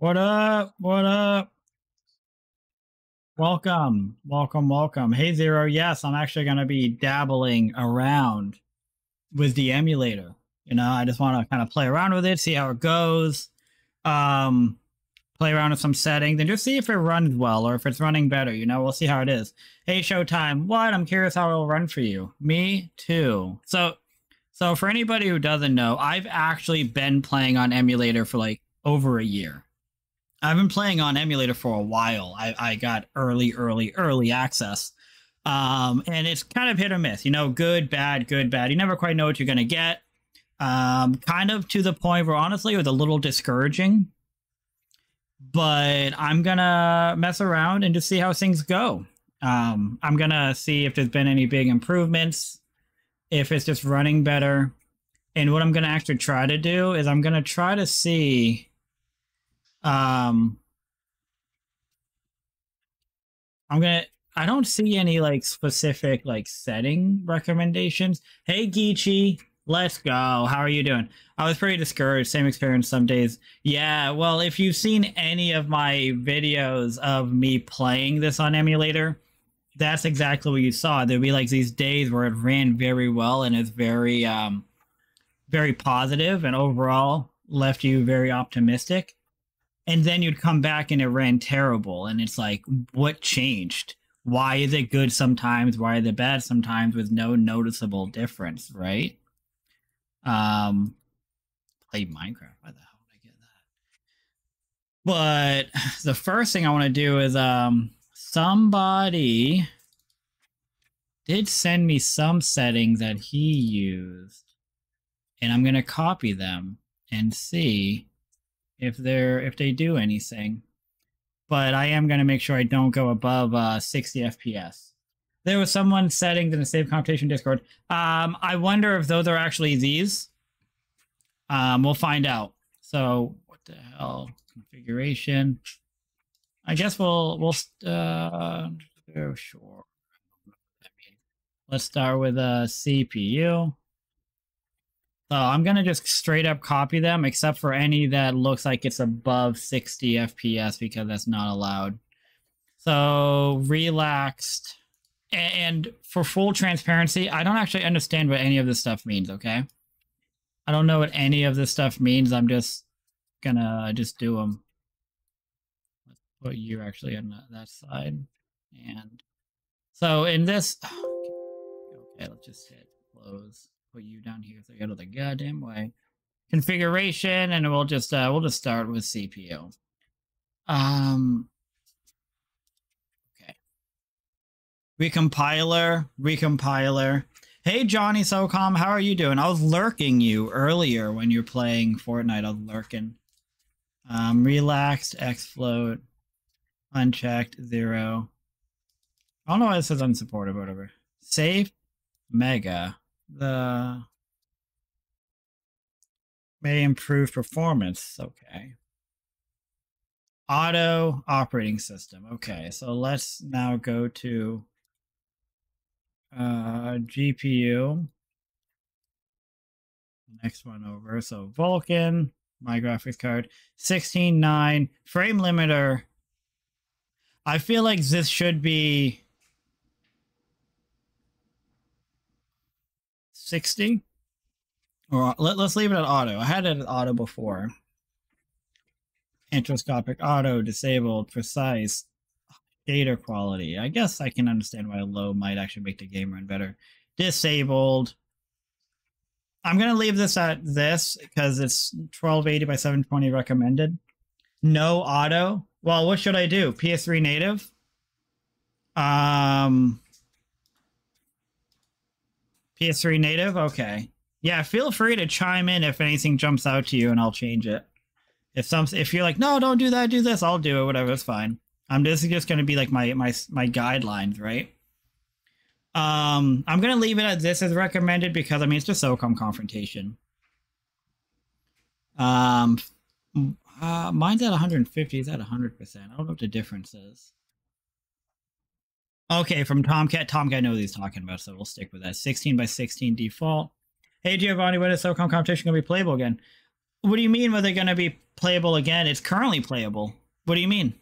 What up? What up? Welcome. Welcome, welcome. Hey, Zero. Yes, I'm actually going to be dabbling around with the emulator. You know, I just want to kind of play around with it, see how it goes, play around with some settings, and just see if it runs well or if it's running better. You know, we'll see how it is. Hey, Showtime. What? I'm curious how it'll run for you. Me too. So for anybody who doesn't know, I've actually been playing on emulator for like over a year. I've been playing on emulator for a while. I got early access. And it's kind of hit or miss, you know, good, bad, good, bad. You never quite know what you're going to get. Kind of to the point where honestly it was a little discouraging. But I'm going to mess around and just see how things go. I'm going to see if there's been any big improvements, if it's just running better. And what I'm going to actually try to do is I'm going to try to see... I don't see any like specific like setting recommendations. Hey Geechee, let's go. How are you doing? I was pretty discouraged. Same experience some days. Yeah, well, if you've seen any of my videos of me playing this on emulator, that's exactly what you saw. There'd be like these days where it ran very well and is very, very positive and overall left you very optimistic. And then you'd come back and it ran terrible. And it's like, what changed? Why is it good sometimes? Why is it bad sometimes with no noticeable difference, right? Play Minecraft. Why the hell did I get that? But the first thing I want to do is somebody did send me some settings that he used. And I'm going to copy them and see if they do anything, but I am going to make sure I don't go above 60 FPS. There was someone setting in the SaveConfrontation Discord. I wonder if those are actually these. We'll find out. So what the hell, configuration? I guess we'll oh, sure. Let's start with a CPU. So I'm going to just straight up copy them, except for any that looks like it's above 60 FPS because that's not allowed. So relaxed. And for full transparency, I don't actually understand what any of this stuff means, okay? I don't know what any of this stuff means. I'm just going to just do them. Let's put you actually on that side. And so in this... Okay, let's just hit close. Put you down here so you go to the goddamn way. Configuration, and we'll just start with CPU. Okay. Recompiler. Hey Johnny SoCom, how are you doing? I was lurking you earlier when you're playing Fortnite. I was lurking. Relaxed, xFloat, unchecked, 0. I don't know why this says unsupported, whatever. Safe, mega. The may improve performance. Okay. Auto operating system. Okay, so let's now go to GPU. Next one over. So Vulkan, my graphics card, 16:9 frame limiter. I feel like this should be 60, or let's leave it at auto. I had it at auto before. Antroscopic auto disabled, precise data quality. I guess I can understand why low might actually make the game run better. Disabled. I'm going to leave this at this because it's 1280 by 720 recommended. No auto. Well, what should I do? PS3 native. PS3 native? Okay. Yeah, feel free to chime in if anything jumps out to you and I'll change it. If you're like, no, don't do that, do this, I'll do it, whatever, it's fine. This is just going to be like my guidelines, right? I'm going to leave it at this as recommended because, I mean, it's just SOCOM Confrontation. Mine's at 150, it's at 100%. I don't know what the difference is. Okay, from Tomcat knows what he's talking about, so we'll stick with that. 16 by 16 default. Hey Giovanni, when is SOCOM Competition going to be playable again? What do you mean? Were they going to be playable again? It's currently playable. What do you mean?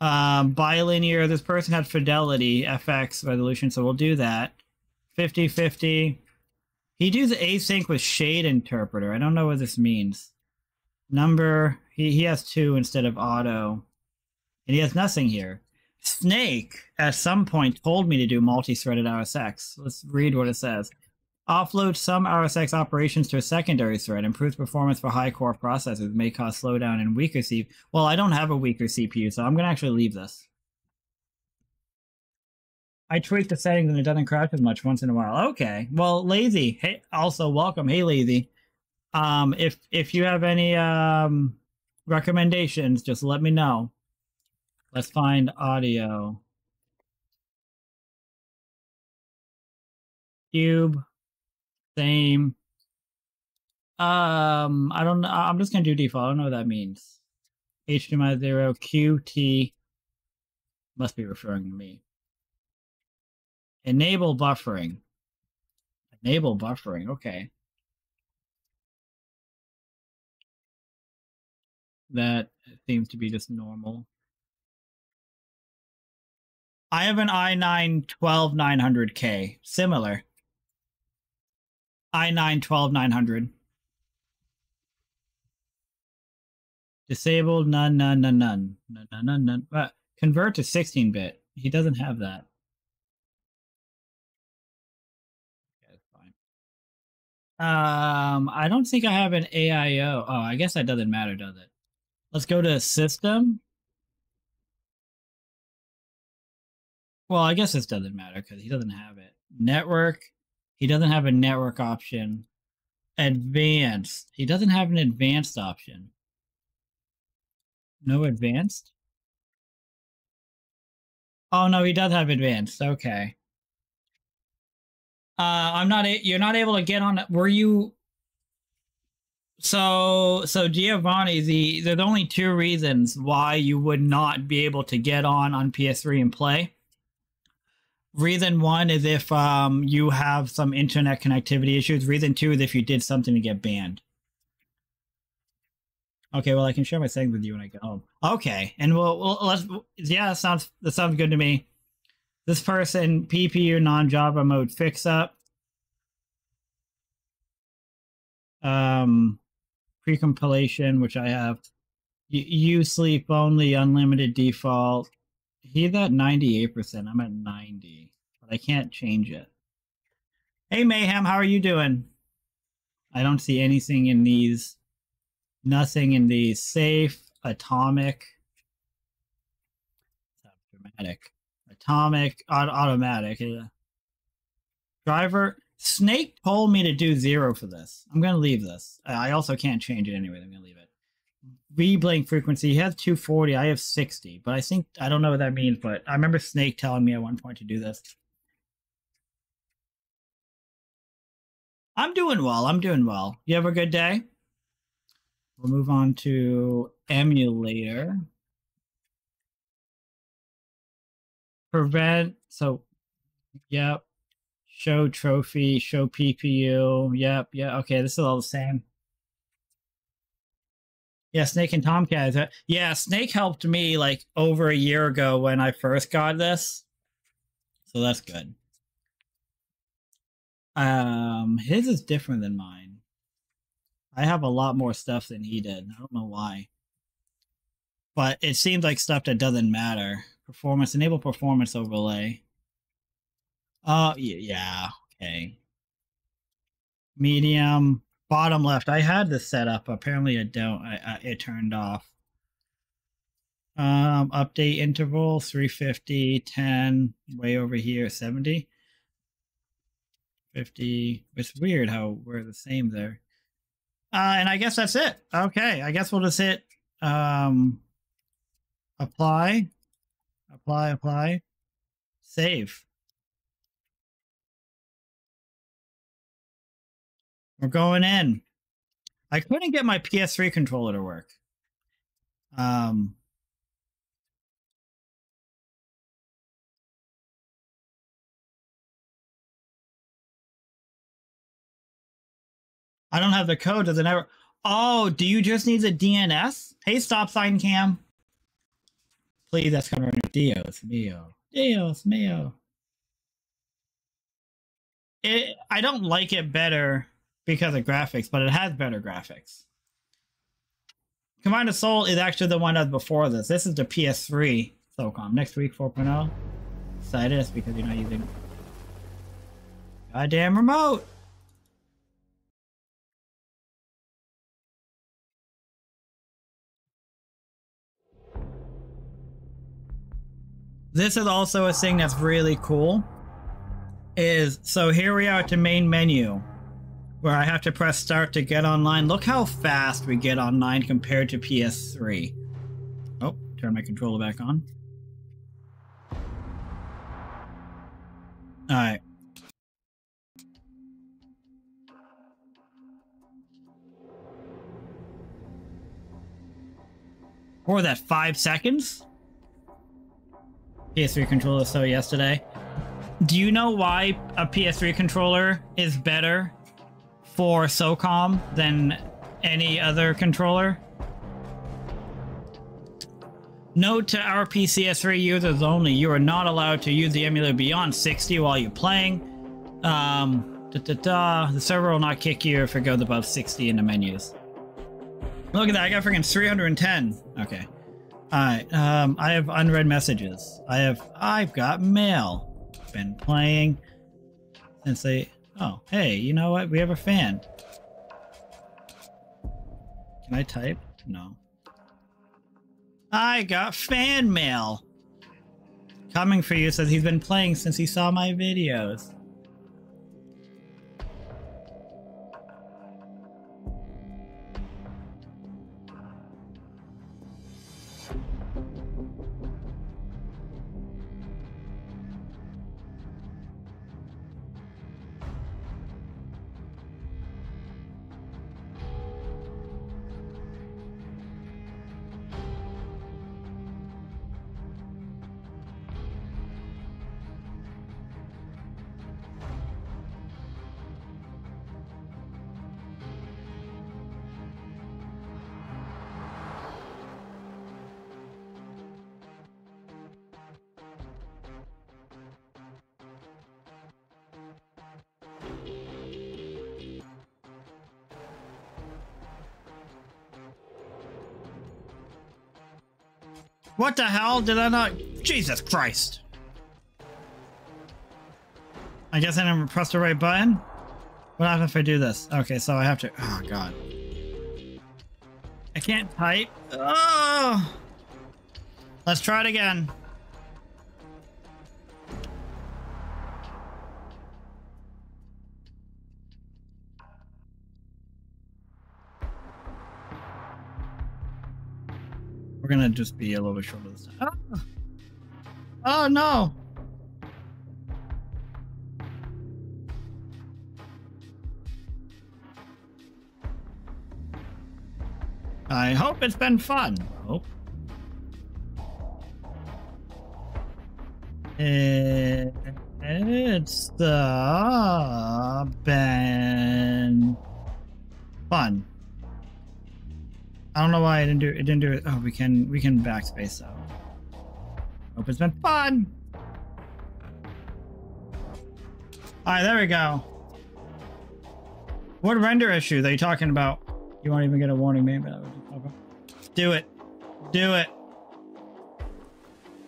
Bilinear. This person had fidelity, FX resolution, so we'll do that. 50/50. He does async with shade interpreter. I don't know what this means. Number. He has 2 instead of auto. And he has nothing here. Snake, at some point, told me to do multi-threaded RSX. Let's read what it says. Offload some RSX operations to a secondary thread. Improves performance for high core processors. May cause slowdown and weaker CPU. Well, I don't have a weaker CPU, so I'm going to actually leave this. I tweak the settings and it doesn't crash as much once in a while. Okay. Well, Lazy. Hey, also, welcome. Hey, Lazy. If you have any recommendations, just let me know. Let's find audio. Cube. Same. I don't know. I'm just going to do default. I don't know what that means. HDMI 0 QT. Must be referring to me. Enable buffering. Enable buffering. Okay. That seems to be just normal. I have an i9-12900K. Similar. i9-12900. Disabled. None. Convert to 16-bit. He doesn't have that. Okay, that's fine. I don't think I have an AIO. Oh, I guess that doesn't matter, does it? Let's go to system. Well, I guess this doesn't matter because he doesn't have it. Network. He doesn't have a network option. Advanced. He doesn't have an advanced option. No advanced? Oh, no, he does have advanced. Okay. I'm not... You're not able to get on... Were you... So Giovanni, there's only 2 reasons why you would not be able to get on PS3 and play. Reason 1 is if you have some internet connectivity issues. Reason 2 is if you did something to get banned. Okay, well, I can share my settings with you when I go home. Okay, and we'll let's... Yeah, that sounds good to me. This person, PPU non-Java mode fix-up. Precompilation, which I have. You sleep only, unlimited default. He's at 98%. I'm at 90, but I can't change it. Hey, Mayhem, how are you doing? I don't see anything in these. Nothing in these. Safe, atomic, dramatic, atomic, automatic. Yeah. Driver. Snake told me to do 0 for this. I'm going to leave this. I also can't change it anyway. I'm going to leave it. Blink frequency. He has 240. I have 60, but I think I don't know what that means. But I remember Snake telling me at one point to do this. I'm doing well. I'm doing well. You have a good day. We'll move on to emulator. Prevent. So, yep. Show trophy. Show PPU. Yep. Yeah. Okay. This is all the same. Yeah, Snake and Tomcat. Yeah, Snake helped me like over a year ago when I first got this. So that's good. His is different than mine. I have a lot more stuff than he did. I don't know why. But it seems like stuff that doesn't matter. Performance. Enable performance overlay. Yeah, okay. Medium. Bottom left. I had this set up. Apparently, I don't. It turned off. Update interval 350, 10, way over here, 70, 50. It's weird how we're the same there. And I guess that's it. Okay. I guess we'll just hit apply, apply, apply, save. We're going in. I couldn't get my PS3 controller to work. I don't have the code to the network. Oh, do you just need the DNS? Hey, stop sign cam. Please, that's coming. Dios mio. Dios mio. I don't like it better because of graphics, but it has better graphics. Combined Assault is actually the one that's before this. This is the PS3 SOCOM. Next week, 4.0. Excited, it's because you're not using goddamn remote. This is also a thing that's really cool. So here we are at the main menu, where I have to press start to get online. Look how fast we get online compared to PS3. Oh, turn my controller back on. All right. What was that, 5 seconds? PS3 controller so yesterday. Do you know why a PS3 controller is better for SOCOM than any other controller? Note to our RPCS3 users only, you are not allowed to use the emulator beyond 60 while you're playing. The server will not kick you if it goes above 60 in the menus. Look at that, I got freaking 310. Okay. Alright, I have unread messages. I've got mail. Been playing and say, oh, hey, you know what? We have a fan. Can I type? No. I got fan mail coming for you. Says he's been playing since he saw my videos. What the hell did I not? Jesus Christ. I guess I didn't press the right button. What happens if I do this? Okay, so I have to. Oh, God. I can't type. Oh! Let's try it again. We're gonna just be a little bit shorter this time. Oh, oh no! I hope it's been fun. Hope. It's been fun. I don't know why I didn't do it. Oh, we can backspace though. Hope it's been fun. All right, there we go. What render issue are you talking about? You won't even get a warning, maybe. Do it. Do it. All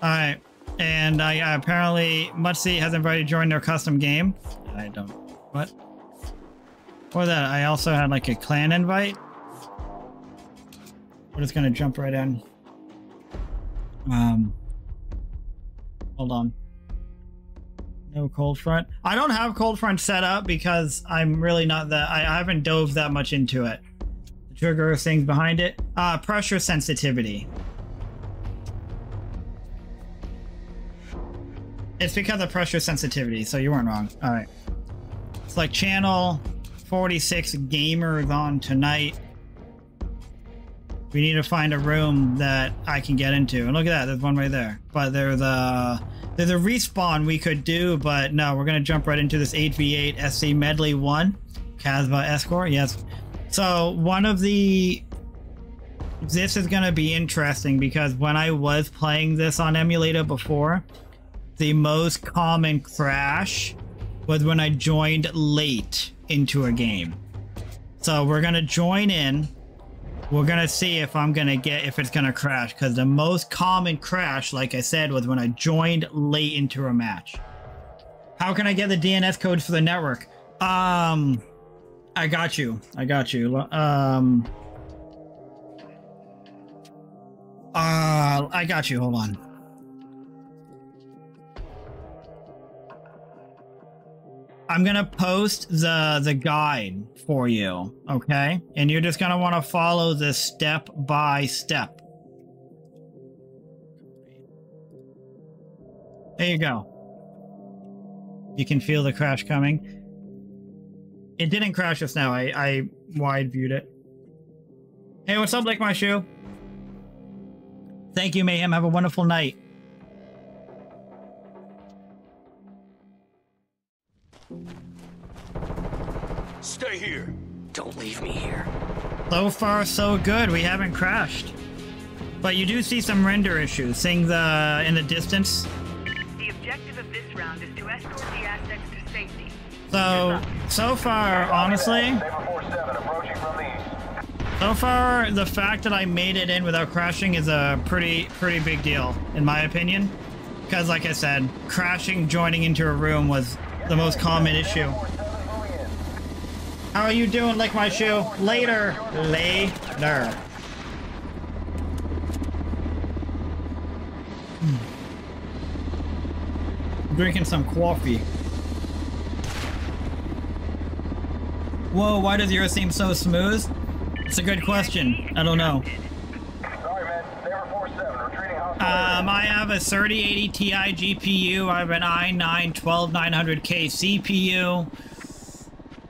right. And I apparently Mutsi has invited to join their custom game. I don't. What? Or that I also had like a clan invite. We're just gonna jump right in. Hold on. No Cold Front. I don't have Cold Front set up because I'm really not that. I haven't dove that much into it. The trigger things behind it. Pressure sensitivity. It's because of pressure sensitivity, so you weren't wrong. All right. It's like channel 46 gamers on tonight. We need to find a room that I can get into. And look at that, there's one right there. But there's a respawn we could do, but no, we're gonna jump right into this 8v8 SC Medley 1. Casbah Escort, yes. So one of the... This is going to be interesting because when I was playing this on emulator before, the most common crash was when I joined late into a game. So we're going to join in. We're going to see if I'm going to get, if it's going to crash, because the most common crash, like I said, was when I joined late into a match. How can I get the DNS codes for the network? I got you. I got you. I got you. Hold on. I'm going to post the guide for you. Okay. And you're just going to want to follow this step by step. There you go. You can feel the crash coming. It didn't crash just now. I wide viewed it. Hey, what's up, Lick My Shoe? Thank you, Mayhem. Have a wonderful night. Stay here. Don't leave me here. So far, so good. We haven't crashed. But you do see some render issues, seeing the in the distance. The objective of this round is to escort the assets to safety. So far, honestly... So far, the fact that I made it in without crashing is a pretty big deal, in my opinion. Because, like I said, crashing, joining into a room was the most common issue. How are you doing, Lick My Shoe? Later. Later. I'm drinking some coffee. Whoa, why does yours seem so smooth? It's a good question. I don't know. Sorry, man. Saber 4-7, retreating hostile. I have a 3080 Ti GPU. I have an i9-12900K CPU.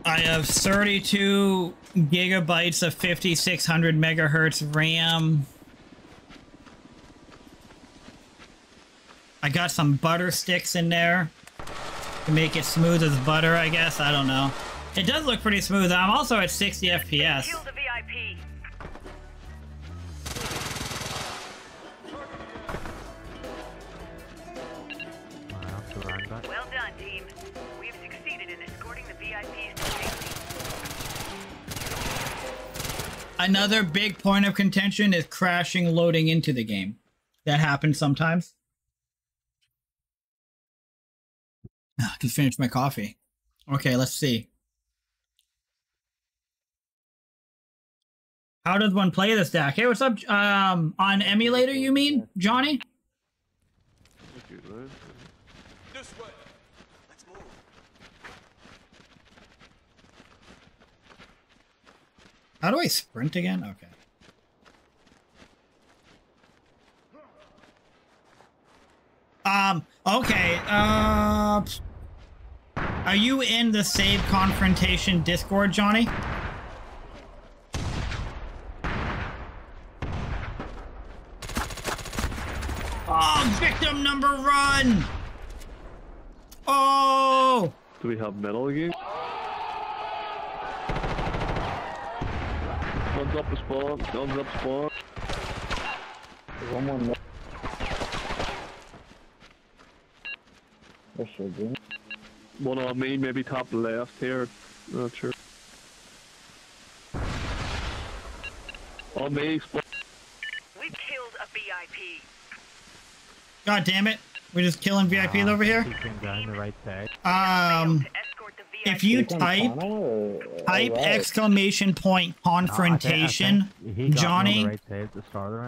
I have 32 gigabytes of 5600 megahertz RAM. I got some butter sticks in there to make it smooth as butter, I guess. I don't know. It does look pretty smooth. I'm also at 60 FPS. Well done, team. We've succeeded in escorting the VIPs to safety. Another big point of contention is crashing loading into the game. That happens sometimes. I can finish my coffee. Okay, let's see. How does one play this deck? Hey, what's up? On emulator, you mean, Johnny? This way. Let's move. How do I sprint again? Okay. Okay. Are you in the Save Confrontation Discord, Johnny? Oh, victim number run! Oh! Do we have metal again? Guns up the spawn, guns up spawn. One more left. That should be. One on me, maybe top left here. Not sure. On me, spawn. We killed a VIP. God damn it. We're just killing VIPs over here. The right side. If you type !confrontation, Johnny,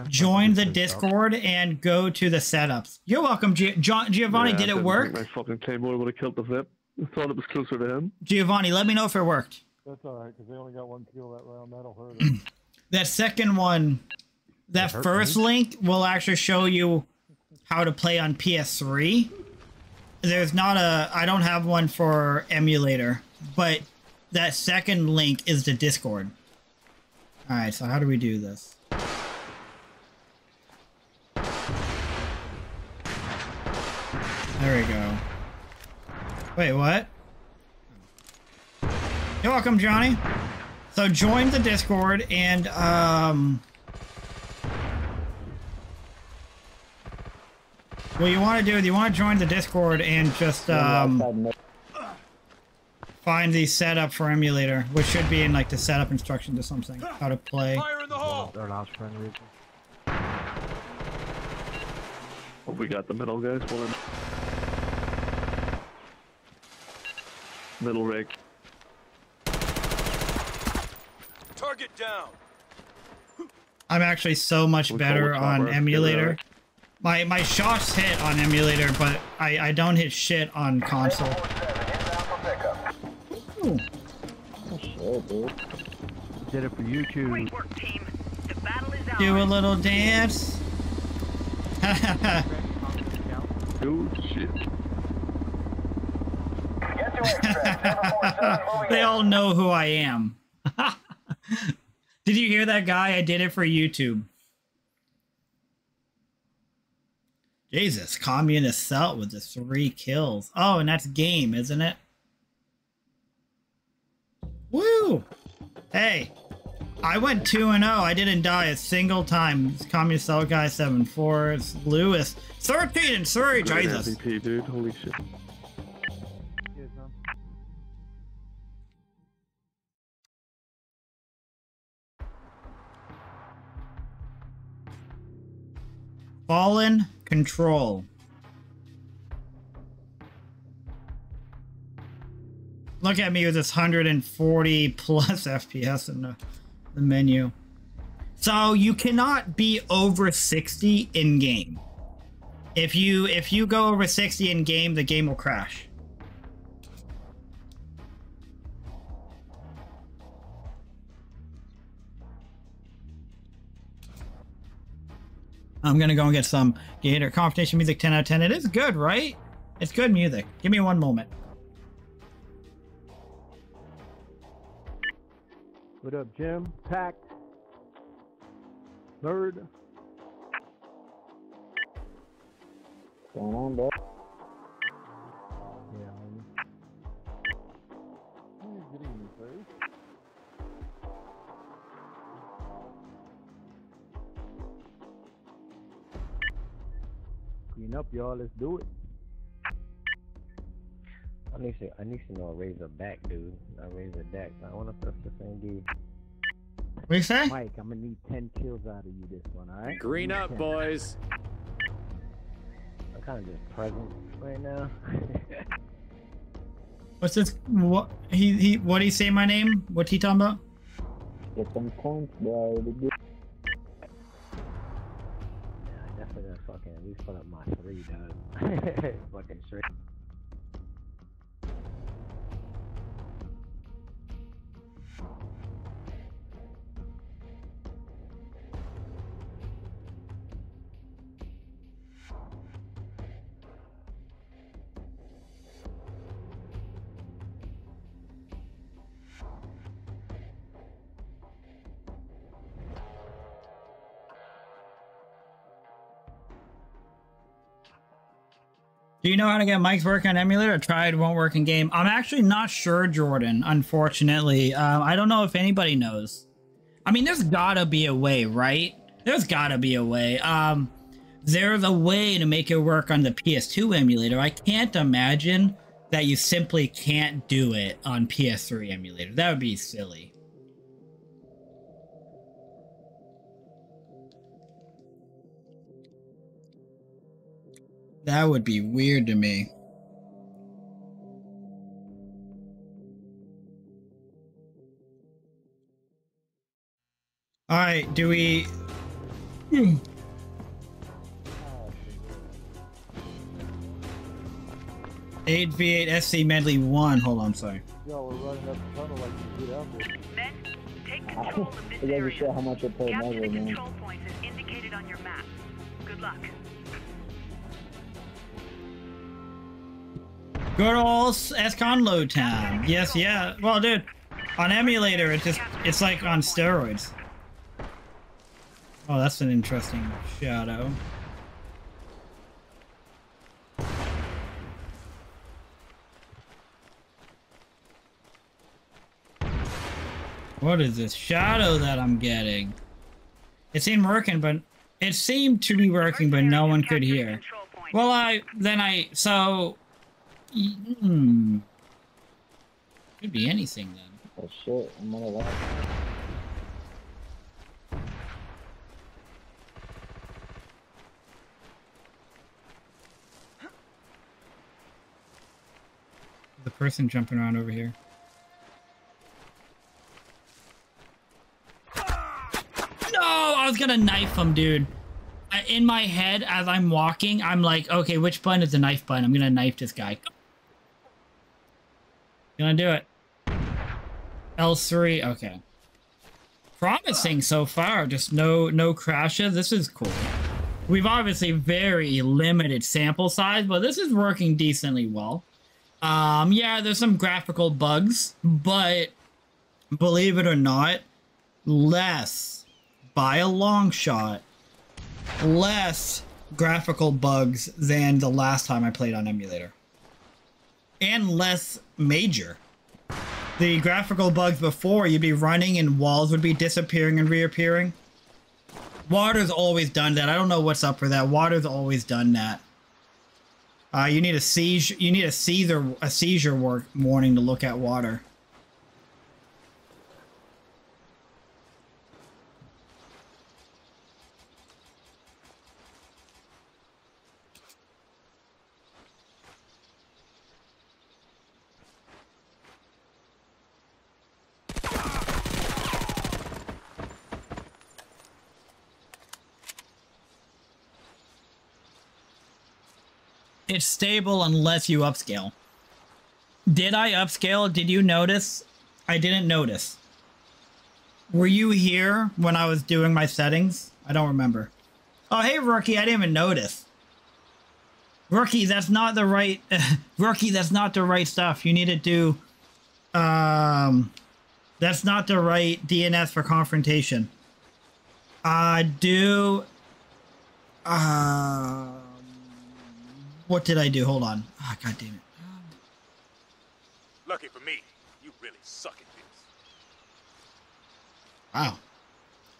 join the Discord and go to the setups. You're welcome, Giovanni. Yeah, did it work? I fucking came over to kill the VIP. I thought it was closer to him. Giovanni, let me know if it worked. That's alright, because they only got one kill that round. That'll hurt him. That second one, that first link will actually show you how to play on PS3. There's not a... I don't have one for emulator, but that second link is the Discord. Alright, so how do we do this? There we go. Wait, what? You're welcome, Johnny. So join the Discord and what you want to do is you want to join the Discord and just find the setup for emulator, which should be in like the setup instruction to something, how to play. Fire in the hole. They're not for any reason. Hope we got the middle guys. Middle rig. Target down. I'm actually so much better on emulator. My shots hit on emulator, but I don't hit shit on console. Oh shit, dude. Did it for you too. Great work, team. The battle is out. Do a little dance. Oh shit. They all know who I am. Did you hear that guy? I did it for YouTube. Jesus, Combined Assault with the 3 kills. Oh, and that's game, isn't it? Woo! Hey, I went 2-0. I didn't die a single time. It's Combined Assault guy 7-4. It's Lewis 13 and Surrey. Jesus. MVP, dude. Holy shit. Fallen Control. Look at me with this 140 plus FPS in the menu. So you cannot be over 60 in game. If you go over 60 in game, the game will crash. I'm gonna go and get some Gator Confrontation music. 10 out of 10. It is good, right? It's good music. Give me one moment. What up, Jim? Pack. Bird. Going on, bud? Yeah. Good evening, please. Clean up, y'all. Let's do it. I need to know a razor back, dude. I razor back. I want to touch the same dude. What do you say? Mike, I'm gonna need 10 kills out of you this one, all right? Green up, 10. Boys. I'm kind of just present right now. What's this? What he? What do you say? My name? What's he talking about? Get some points, bro. Fucking at least put up my 3, dude. Fucking straight. Do you know how to get mics working on emulator? I tried, won't work in game. I'm actually not sure, Jordan, unfortunately. I don't know if anybody knows. I mean, there's gotta be a way, right? There's gotta be a way. There's a way to make it work on the PS2 emulator. I can't imagine that you simply can't do it on PS3 emulator. That would be silly. That would be weird to me. All right, do we... HV8SC Medley 1. Hold on, sorry. Yo, we're running up the tunnel like you get up there. Men, take control of this area. How much it Capture measure, the control man. Points as indicated on your map. Good luck. Good old SCON load time. Yes, yeah. Well, dude, on emulator, it's like on steroids. Oh, that's an interesting shadow. What is this shadow that I'm getting? It seemed working, but it seemed to be working, but no one could hear. Well, could be anything then. Oh shit! I'm on a lot. The person jumping around over here. No, I was gonna knife him, dude. In my head, as I'm walking, I'm like, okay, which button is the knife button? I'm gonna knife this guy. Gonna do it. L3, okay. Promising so far, just no crashes. This is cool. We've obviously very limited sample size, but this is working decently well. Yeah, there's some graphical bugs, but believe it or not, less, by a long shot, less graphical bugs than the last time I played on emulator. And less major. The graphical bugs before, you'd be running and walls would be disappearing and reappearing. Water's always done that. I don't know what's up for that. Water's always done that. You need a seizure. You need a seizure warning to look at water. It's stable unless you upscale. Did I upscale? Did you notice? I didn't notice. Were you here when I was doing my settings? I don't remember. Oh, hey, Rookie. I didn't even notice. Rookie, that's not the right... Rookie, that's not the right stuff. You need to do... that's not the right DNS for confrontation. What did I do? Hold on. Ah, oh, goddammit. Lucky for me, you really suck at this. Wow.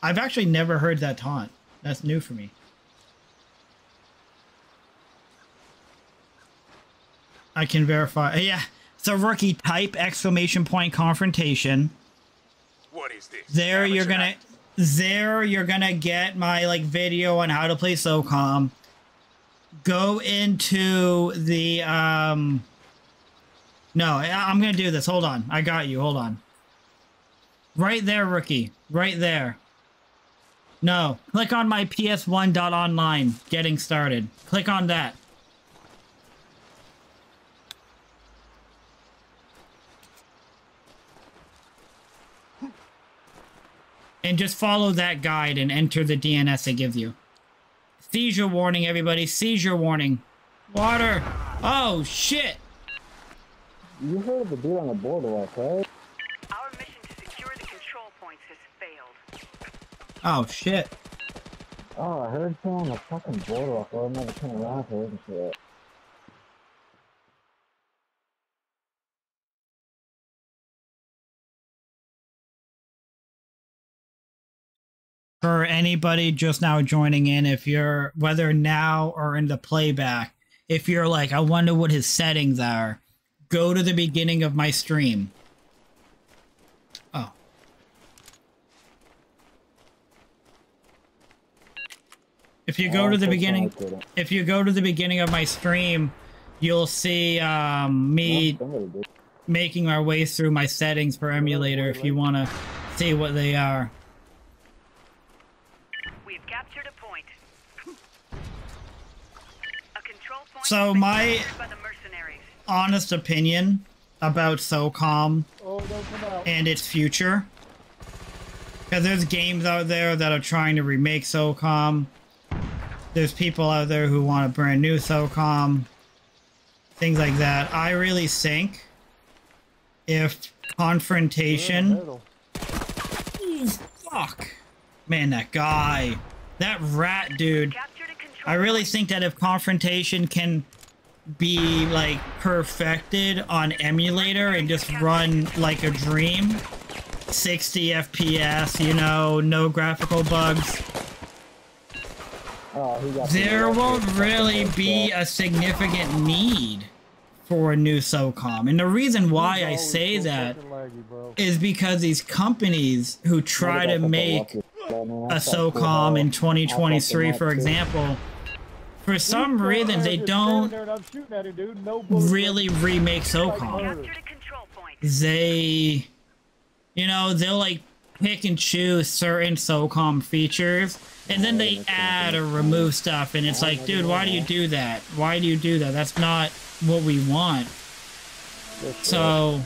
I've actually never heard that taunt. That's new for me. I can verify. Yeah. So Rookie, type ! Confrontation. What is this? There you're gonna... There you're gonna get my, like, video on how to play SOCOM. Go into the, no, I'm going to do this. Hold on. I got you. Hold on. Right there, Rookie. Right there. No. Click on my PS1.online. Getting started. Click on that. And just follow that guide and enter the DNS it gives you. Seizure warning, everybody. Seizure warning. Water. Oh, shit. You heard of the dude on the boardwalk, right? Our mission to secure the control points has failed. Oh, shit. Oh, I heard someone on the fucking boardwalk. I never turned around for this shit. For anybody just now joining in, if you're, whether now or in the playback, if you're like, I wonder what his settings are, go to the beginning of my stream. Oh. If you go to the beginning, if you go to the beginning of my stream, you'll see me making our way through my settings for emulator if you want to see what they are. So my honest opinion about SOCOM and its future, because there's games out there that are trying to remake SOCOM. There's people out there who want a brand new SOCOM, things like that. I really think if Confrontation... Ooh, fuck. Man, that guy. That rat, dude. I really think that if Confrontation can be, like, perfected on emulator and just run like a dream, 60 FPS, you know, no graphical bugs. There won't really be a significant need for a new SOCOM. And the reason why I say that is because these companies who try to make a SOCOM in 2023, for example, for some reason they don't really remake SOCOM. They, you know, they'll like pick and choose certain SOCOM features, and then they add or remove stuff, and it's like, dude, why do you do that? Why do you do that? That's not what we want. So,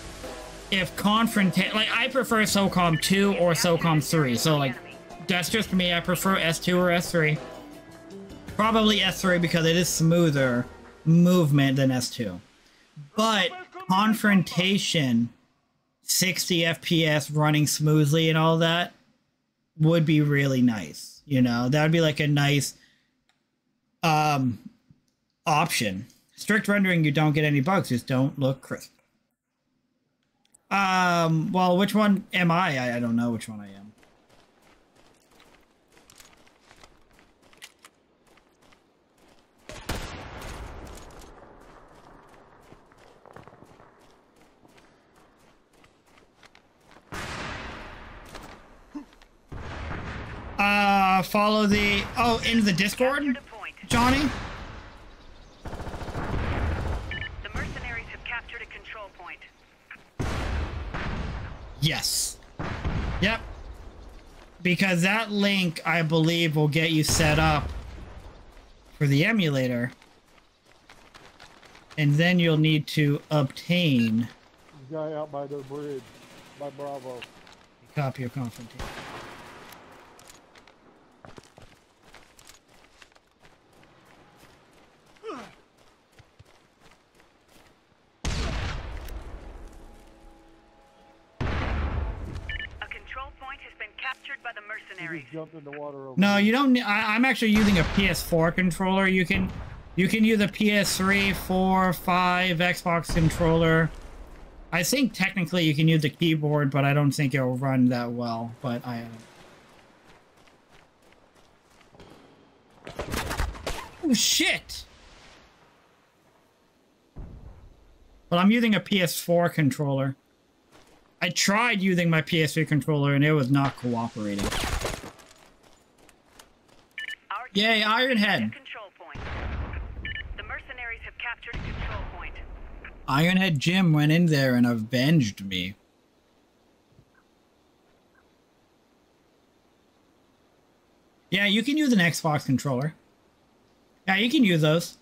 if Confrontation, like, I prefer SOCOM 2 or SOCOM 3, so like, that's just me, I prefer S2 or S3. Probably S3 because it is smoother movement than S2. But Confrontation, 60 FPS running smoothly and all that would be really nice. You know, that would be like a nice option. Strict rendering, you don't get any bugs, just don't look crisp. Well, which one am I? I don't know which one I am. Follow the... Oh, in the Discord, Johnny? The mercenaries have captured a control point. Yes. Yep. Because that link, I believe, will get you set up for the emulator. And then you'll need to obtain... This guy out by the bridge. By Bravo. A copy of Confrontation. In the water. No, you don't. I'm actually using a PS4 controller. You can use a PS3, 4, 5, Xbox controller. I think technically you can use the keyboard, but I don't think it will run that well. But I am. Oh shit! But I'm using a PS4 controller. I tried using my PS3 controller and it was not cooperating. Yay, Ironhead! The mercenaries have captured a control point. Ironhead Jim went in there and avenged me. Yeah, you can use an Xbox controller. Yeah, you can use those.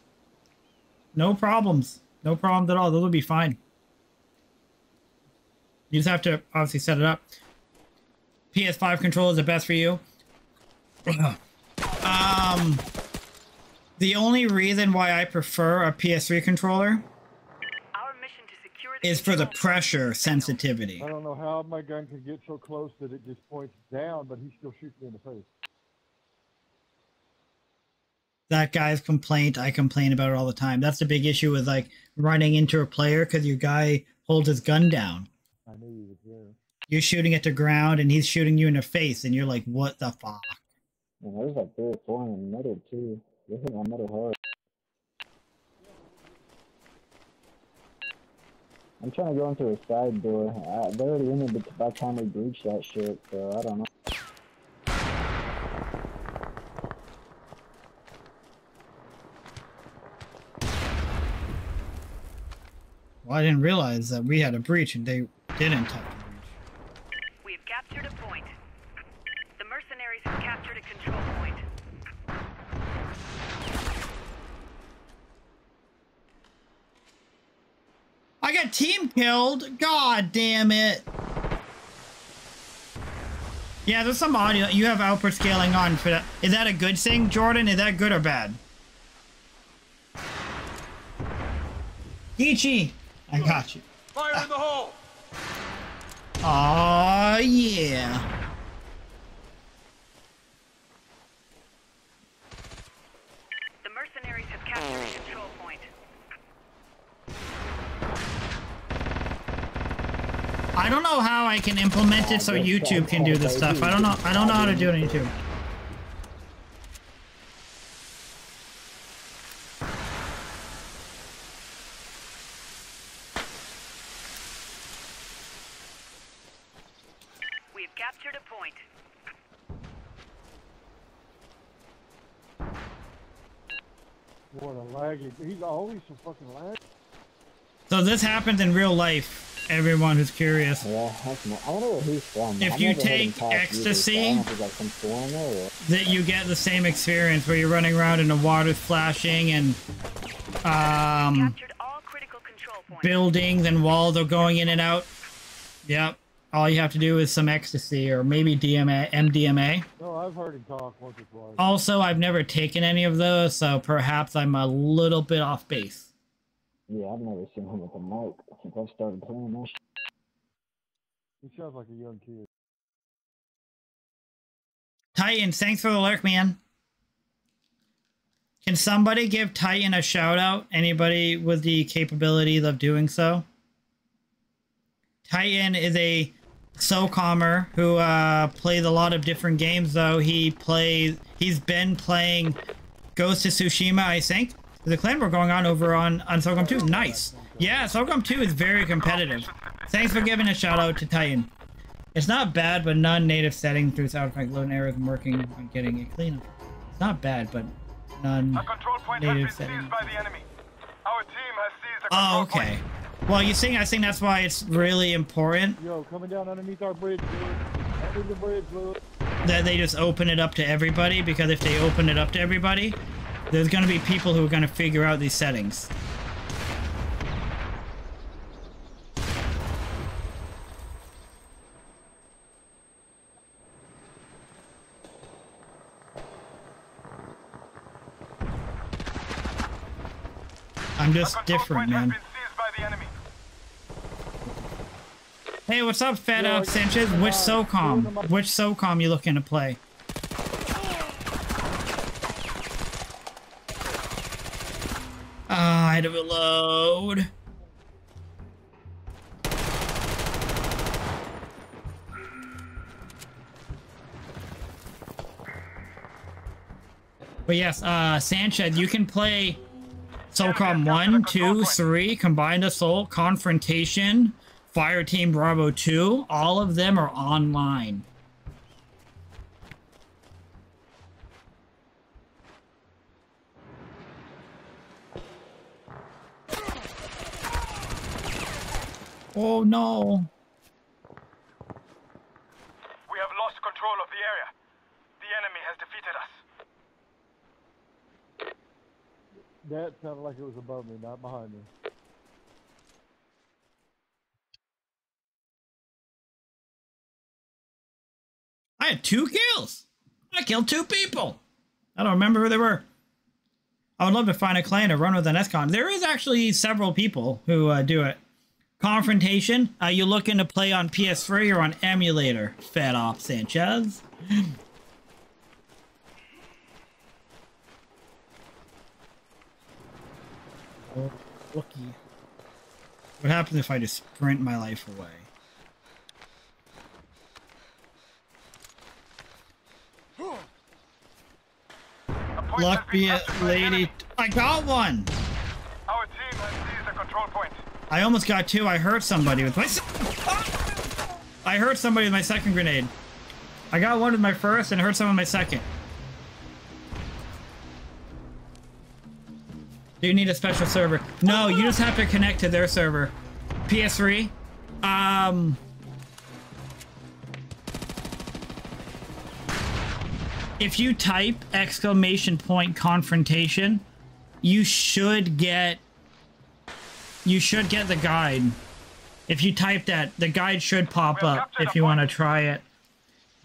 No problems. No problems at all. Those will be fine. You just have to obviously set it up. PS5 controller is the best for you. The only reason why I prefer a PS3 controller is for the pressure sensitivity. I don't know how my gun can get so close that it just points down, but he still shoots me in the face. That guy's complaint, I complain about it all the time. That's the big issue with like running into a player because your guy holds his gun down. I knew you were there. You're shooting at the ground and he's shooting you in the face and you're like, what the fuck? And there's like 3 or 4 in the middle too. This is my middle hard. I'm trying to go into a side door. They already ended by the time they breached that shit, so I don't know. Well, I didn't realize that we had a breach and they didn't have a breach. We have captured a point. The mercenaries have captured a control point. I got team killed. God damn it. Yeah, there's some audio. You have output scaling on for that. Is that a good thing, Jordan? Is that good or bad? Ichi. I got you. Fire in the hole! Aw, yeah. The mercenaries have captured the control point. I don't know how how I can implement it so YouTube can do this stuff. I don't know how to do it on YouTube. He's always so fucking loud. So this happens in real life, everyone who's curious. Yeah, I wonder where he's from. If you take ecstasy, that you get the same experience where you're running around and the water's flashing and buildings and walls are going in and out. Yep. All you have to do is some ecstasy or maybe MDMA. No, I've heard him talk once or twice. Also, I've never taken any of those, so perhaps I'm a little bit off base. Yeah, I've never seen him with a mic since I started playing this. He sounds like a young kid. Titans, thanks for the lurk, man. Can somebody give Titan a shout out? Anybody with the capabilities of doing so? Titan is a SOCOMer who plays a lot of different games, though. He's been playing Ghost of Tsushima, I think. There's a clan war going on over on SOCOM 2. Nice. Yeah, SOCOM 2 is very competitive. Thanks for giving a shout out to Titan. It's not bad, but non-native setting through sound effect load and errors and working on getting it clean up. It's not bad, but non-native setting. Oh, okay. Well, you think, I think that's why it's really important. Yo, coming down underneath our bridge, dude. Under the bridge, dude. That they just open it up to everybody, because if they open it up to everybody, there's going to be people who are going to figure out these settings. I'm just different, man. Hey, what's up, Fat Out Sanchez? Which SOCOM you looking to play? I had to reload. But yes, Sanchez, you can play SOCOM 1, 2, 3, Combined Assault, Confrontation, Fireteam Bravo 2, all of them are online. Oh no. We have lost control of the area. The enemy has defeated us. That sounded like it was above me, not behind me. I had 2 kills. I killed 2 people. I don't remember who they were. I would love to find a clan to run with an SCOM. There is actually several people who do it. Confrontation. Are you looking to play on PS3 or on emulator? Fed off, Sanchez. Oh, lucky. What happens if I just sprint my life away? Luck be it, lady. I got one! Our team has seized a control point. I almost got 2. I hurt somebody with my second grenade. I got one with my first and hurt someone with my second. Do you need a special server? No, you just have to connect to their server. PS3. If you type !confrontation, you should get the guide. If you type that, the guide should pop up if you want to try it.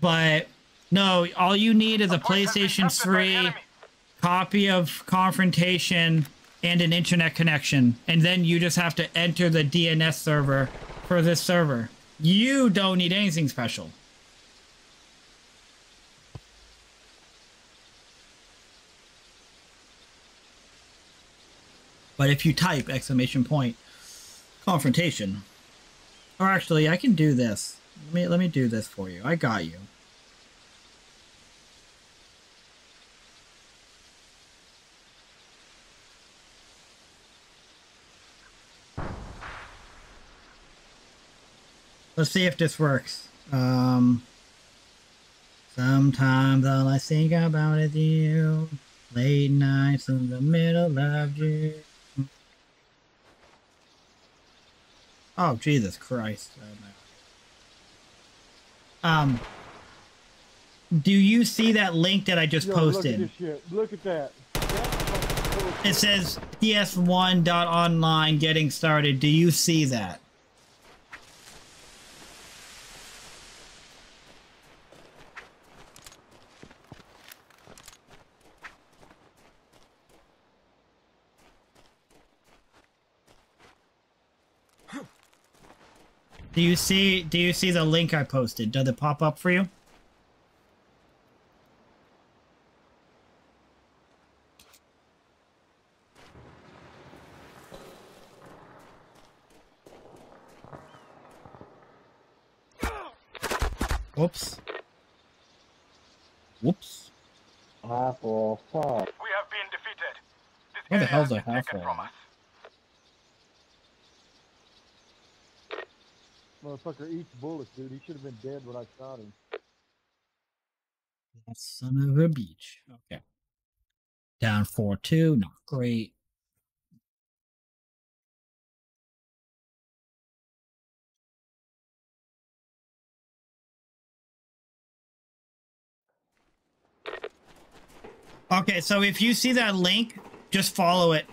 But no, all you need is a PlayStation 3 copy of Confrontation and an internet connection, and then you just have to enter the DNS server for this server. You don't need anything special. But if you type !confrontation, or actually I can do this. Let me do this for you. I got you. Let's see if this works. Sometimes all I think about is you. Late nights in the middle of June. Oh, Jesus Christ. Do you see that link that I just posted? Look at this shit. Look at that. It says PS1.online getting started. Do you see that? Do you see the link I posted? Does it pop up for you? Whoops. Whoops. Awful. We have been defeated. Where the hell's a half-hole? Motherfucker eats bullets, dude. He should have been dead when I shot him. That son of a beach. Okay. Down 4-2. Not great. Okay, so if you see that link, just follow it.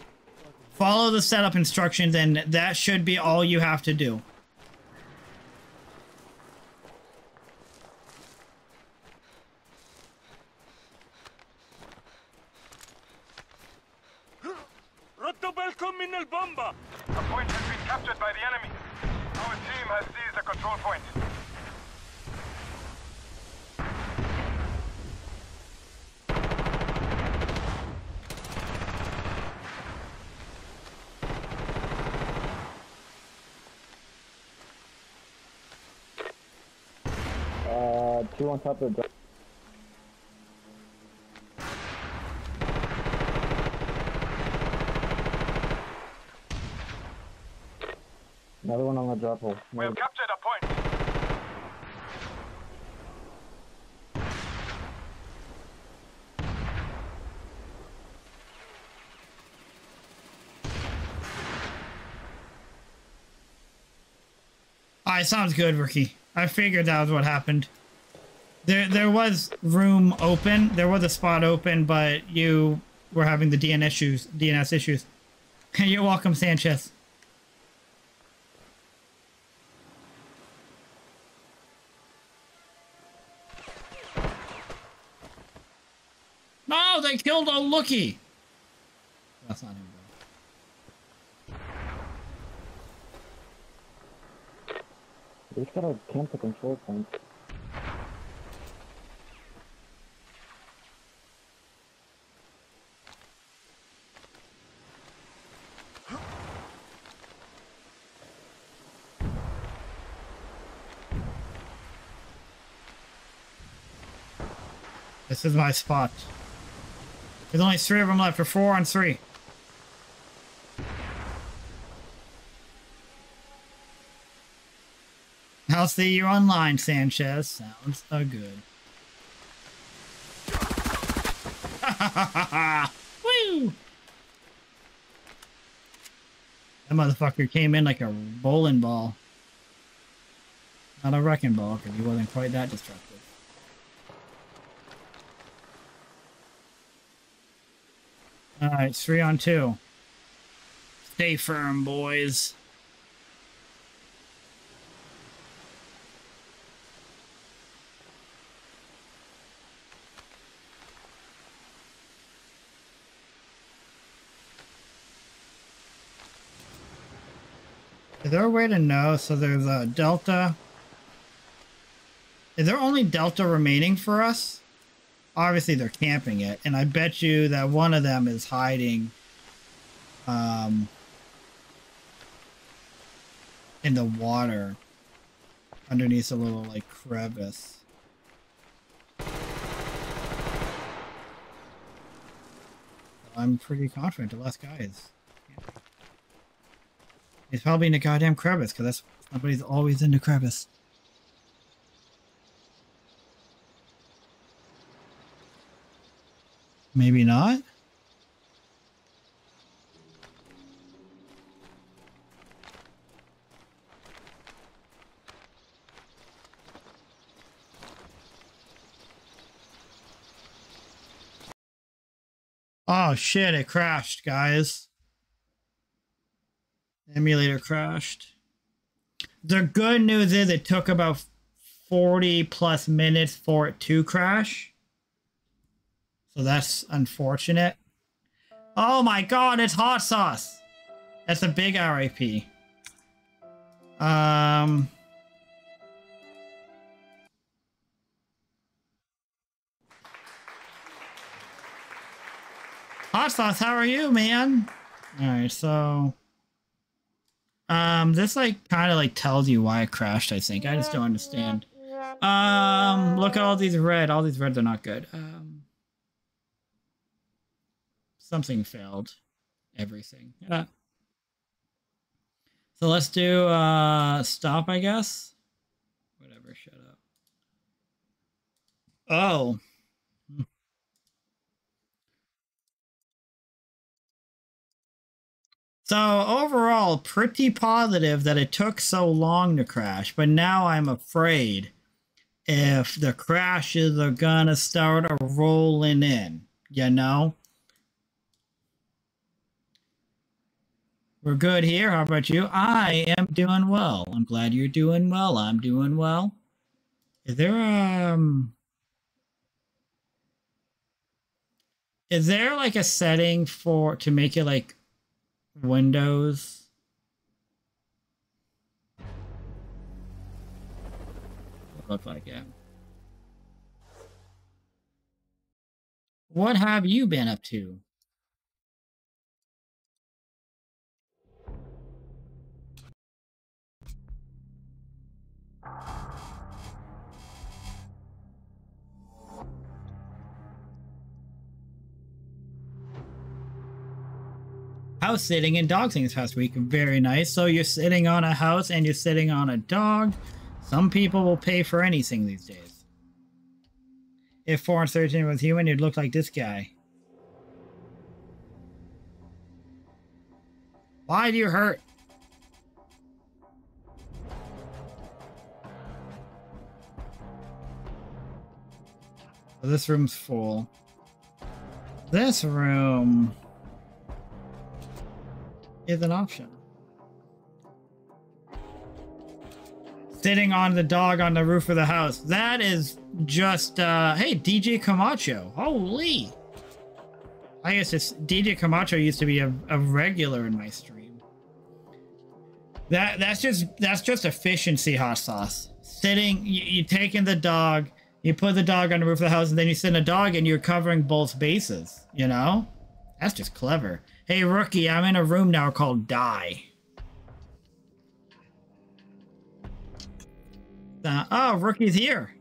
Follow the setup instructions, and that should be all you have to do. Bomba. The point has been captured by the enemy. Our team has seized the control point. Two on top of the... Another one on the drop hole. We've captured a point. Alright, sounds good, Ricky. I figured that was what happened. There was room open. There was a spot open, but you were having the DNS issues. You're welcome, Sanchez. No, they killed a lookie. That's not him, bro. They just gotta camp the control point. This is my spot. There's only 3 of them left. We're 4 on 3. I'll see you online, Sanchez. Sounds so good. Woo! That motherfucker came in like a bowling ball. Not a wrecking ball, because he wasn't quite that destructive. Alright, 3 on 2. Stay firm, boys. Is there a way to know? So there's a Delta. Is there only Delta remaining for us? Obviously, they're camping it, and I bet you that one of them is hiding in the water. underneath a little like crevice. I'm pretty confident the last guy is. He's probably in a goddamn crevice, because that's somebody's always in the crevice. Maybe not. Oh shit, it crashed, guys. Emulator crashed. The good news is it took about 40 plus minutes for it to crash. So that's unfortunate. Oh my god, it's hot sauce. That's a big RIP. Hot sauce, how are you, man? Alright, so this like kind of like tells you why it crashed, I think. I just don't understand. Look at all these red. All these reds are not good. Something failed. Everything. Yeah. So let's do stop, I guess. Whatever, shut up. Oh. So overall, pretty positive that it took so long to crash, but now I'm afraid if the crashes are gonna start rolling in, you know? We're good here, how about you? I am doing well. I'm glad you're doing well. I'm doing well. Is there like a setting for, to make it like Windows. Look like it. What have you been up to? House sitting and dog sitting this past week. Very nice. So you're sitting on a house and you're sitting on a dog. Some people will pay for anything these days. If 413 was human, you'd look like this guy. Why do you hurt? This room's full. This room is an option. Sitting on the dog on the roof of the house. That is just, hey, DJ Camacho. Holy. I guess it's, DJ Camacho used to be a regular in my stream. That's just efficiency hot sauce. Sitting, you taking the dog, you put the dog on the roof of the house, and then you send a dog and you're covering both bases, you know? That's just clever. Hey, Rookie, I'm in a room now called Die. Oh, Rookie's here.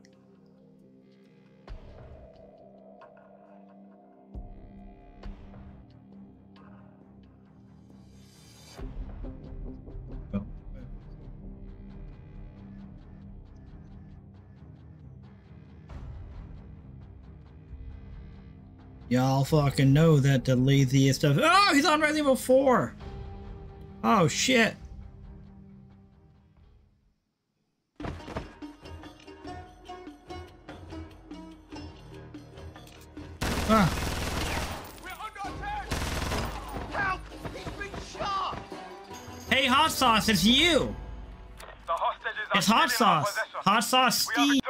Y'all fucking know that the laziest of— oh, he's on Resident Evil 4! Oh, shit. Ah. We're under attack! Help! He's being shot! Hey, Hot Sauce, it's you! The hostages are— it's Hot Sauce! Hot Sauce Steve!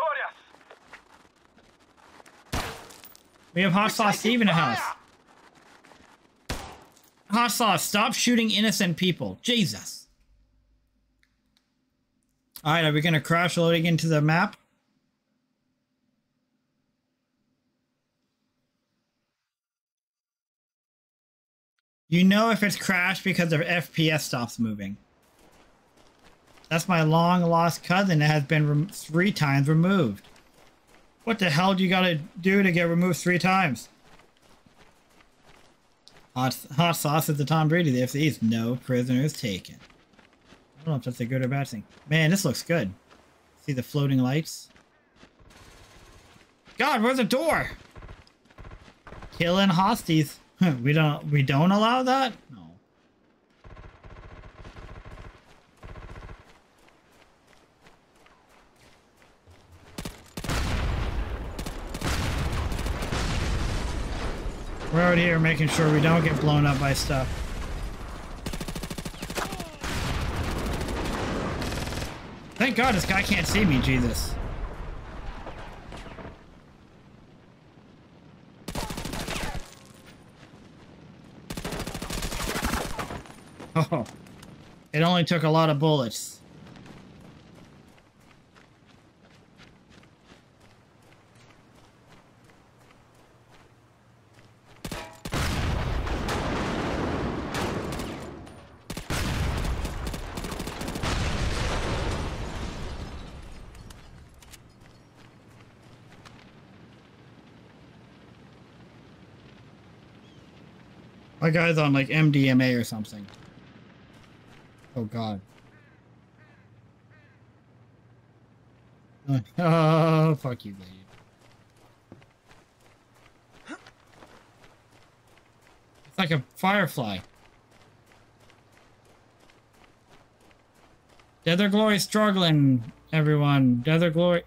We have Hot Sauce Steve in the house. Hot Sauce, stop shooting innocent people. Jesus. Alright, are we going to crash loading into the map? You know if it's crashed because the FPS stops moving. That's my long-lost cousin that has been 3 times removed. What the hell do you gotta do to get removed 3 times? Hot sauce is the Tom Brady there. If no prisoners taken. I don't know if that's a good or bad thing. Man, this looks good. See the floating lights? God, where's the door? Killing hosties. We don't allow that? No. We're out here making sure we don't get blown up by stuff. Thank God this guy can't see me, Jesus. Oh, it only took a lot of bullets. My guy's on like MDMA or something. Oh God. Oh, fuck you, babe. It's like a firefly. Deather Glory struggling, everyone. Deather Glory.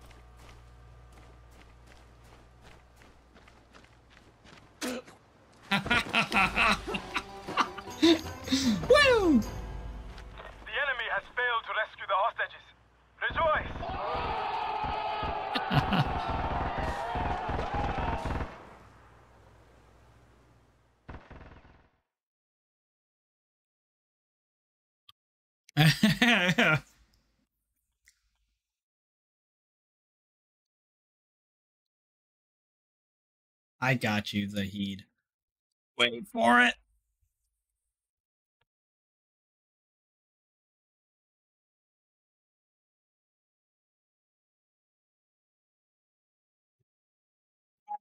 I got you, the heed. Wait for it.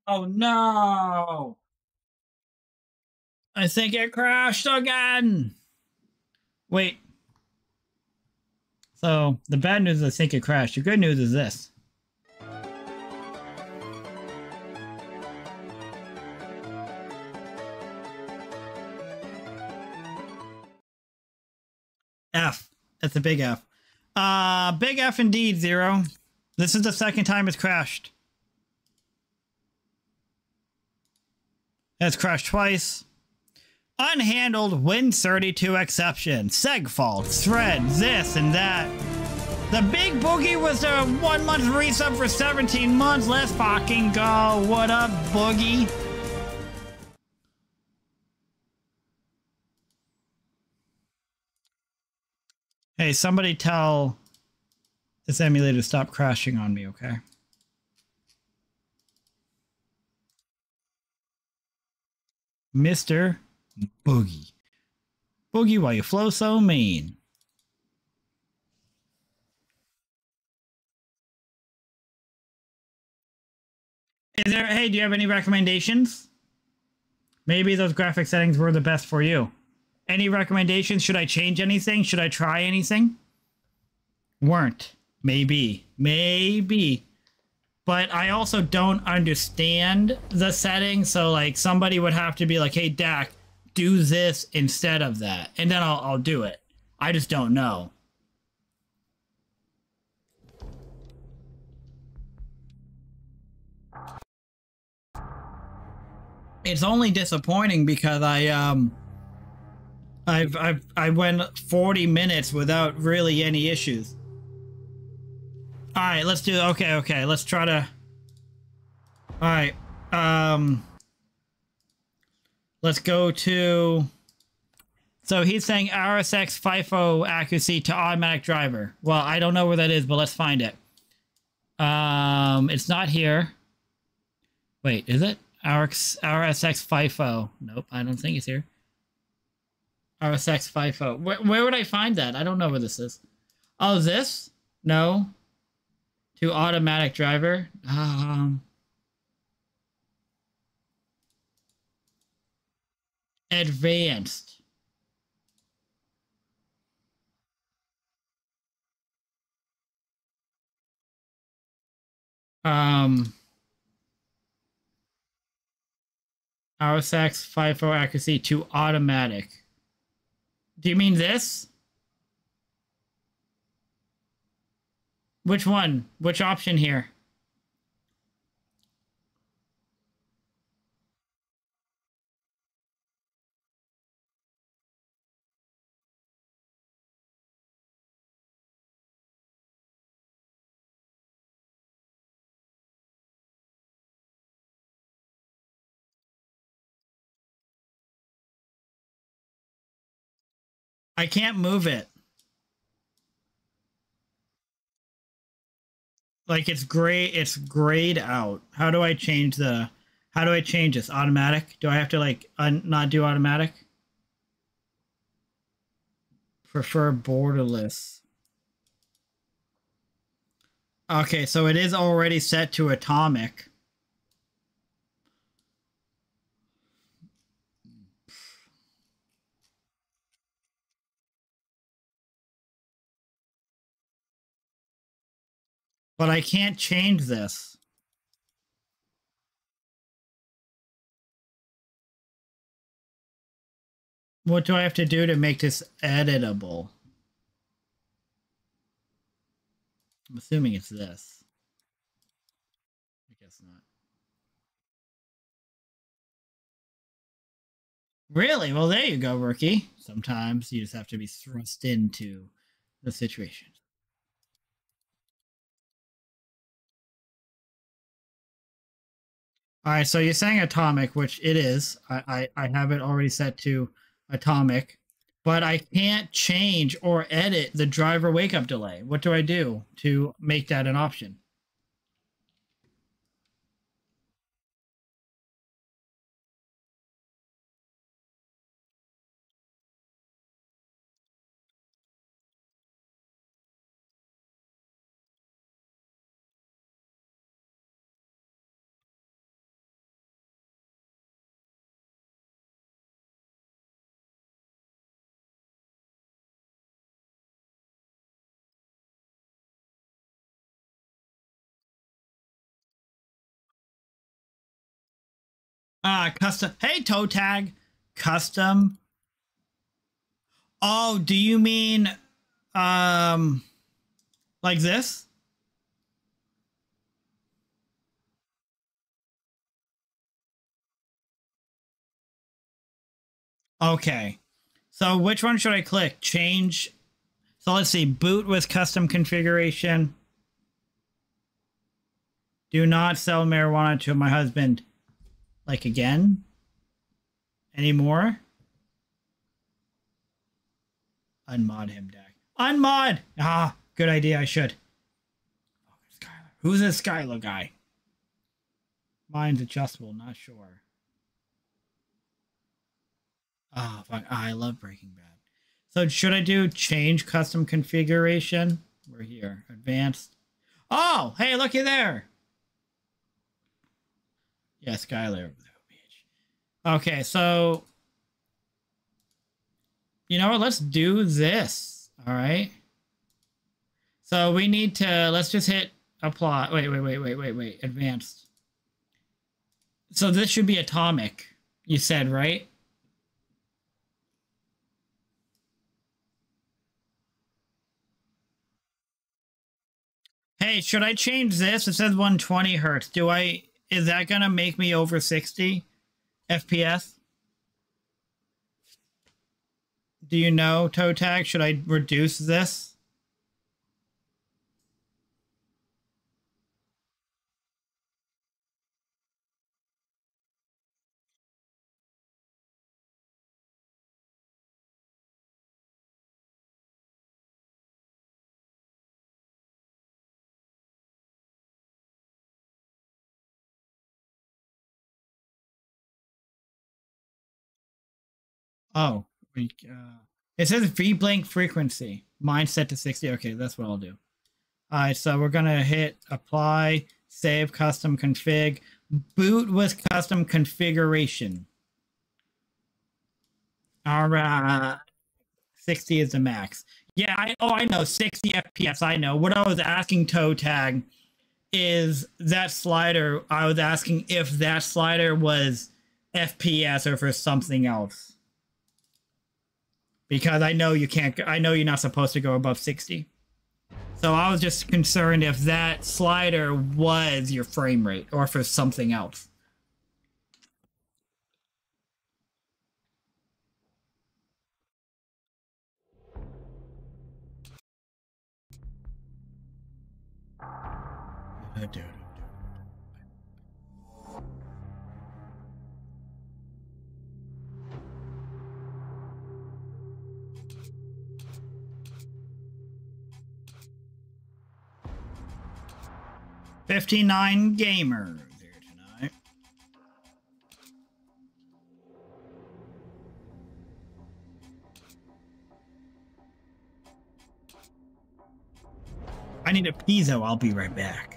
Oh no! I think it crashed again. Wait. So the bad news is I think it crashed. The good news is this. F. That's a big F. Big F indeed, Zero. This is the second time it's crashed. It's crashed twice. Unhandled Win32 exception. Seg fault. Thread. This and that. The big boogie was a 1 month resub for 17 months. Let's fucking go. What up, boogie? Hey, somebody tell this emulator to stop crashing on me, okay? Mr. Boogie. Boogie, why you flow so mean? Is there, hey, do you have any recommendations? Maybe those graphic settings were the best for you. Any recommendations? Should I change anything? Should I try anything? Weren't. Maybe. Maybe. But I also don't understand the settings. So like somebody would have to be like, hey, Dak, do this instead of that. And then I'll do it. I just don't know. It's only disappointing because I went 40 minutes without really any issues. All right, let's do. Okay, okay, let's try to. All right, let's go to. So he's saying RSX FIFO accuracy to automatic driver. Well, I don't know where that is, but let's find it. It's not here. Wait, is it RSX FIFO? Nope, I don't think it's here. RSX FIFO. Where would I find that? I don't know where this is. Oh, this? No. To automatic driver. Advanced. RSX, FIFO accuracy to automatic. Do you mean this? Which one? Which option here? I can't move it. Like it's grayed out. How do I change the, how do I change this? Automatic? Do I have to like not do automatic? Prefer borderless. Okay, so it is already set to atomic. But I can't change this. What do I have to do to make this editable? I'm assuming it's this. I guess not. Really? Well, there you go, rookie. Sometimes you just have to be thrust into the situation. All right, so you're saying atomic, which it is. I have it already set to atomic, but I can't change or edit the driver wake-up delay. What do I do to make that an option? Custom. Hey, toe tag. Custom. Oh, do you mean, like this? Okay. So which one should I click? Change. So let's see. Boot with custom configuration. Do not sell marijuana to my husband. Like again? Any more? Unmod him, Dak. Unmod! Ah, good idea, I should. Oh, Skylar. Who's this Skylar guy? Mine's adjustable, not sure. Ah, oh, fuck. Oh, I love Breaking Bad. So should I do change custom configuration? We're here. Advanced. Oh, hey, looky there! Yeah, Skylar. Okay, so you know what? Let's do this. All right. So we need to. Let's just hit apply. Wait. Advanced. So this should be atomic. You said right. Hey, should I change this? It says 120 hertz. Do I? Is that going to make me over 60 FPS? Do you know, toe tag? Should I reduce this? Oh, It says V-blank frequency. Mine set to 60. Okay, that's what I'll do. All right, so we're going to hit apply, save custom config, boot with custom configuration. All right. 60 is the max. Yeah, I know, 60 FPS, I know. What I was asking Toe Tag is that slider, I was asking if that slider was FPS or for something else. Because I know you can't, I know you're not supposed to go above 60. So I was just concerned if that slider was your frame rate or for something else. Dude. $59 gamers here tonight. I need a pizza. I'll be right back.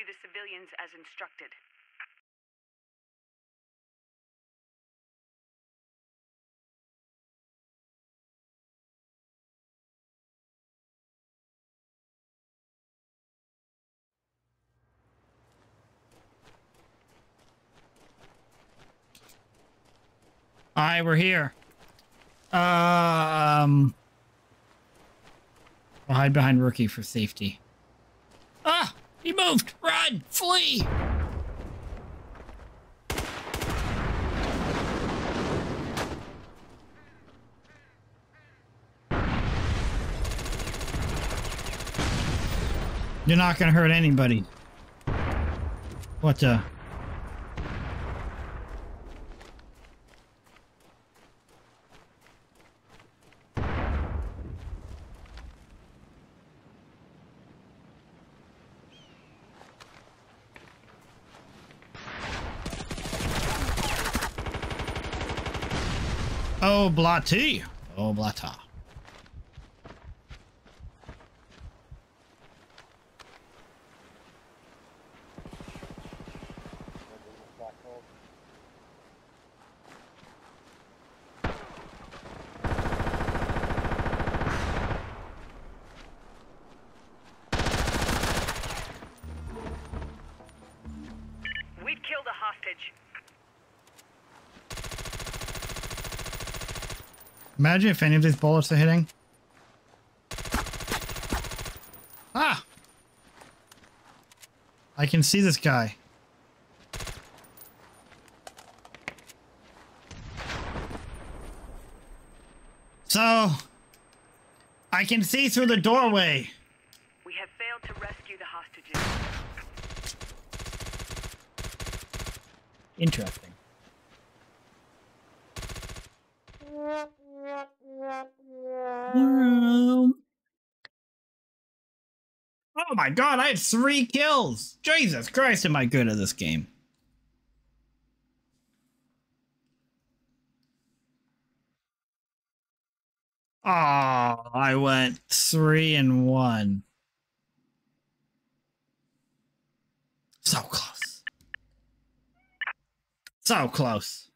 The civilians as instructed. Hi, we're here. I'll hide behind Rookie for safety. Ah! He moved! Run! Flee! You're not gonna hurt anybody. What the? Blati. Oh, Blata. We've killed a hostage. Imagine if any of these bullets are hitting. Ah! I can see this guy. So, I can see through the doorway. We have failed to rescue the hostages. Interesting. Oh my god, I had 3 kills! Jesus Christ, am I good at this game. Oh, I went 3-1. So close. So close.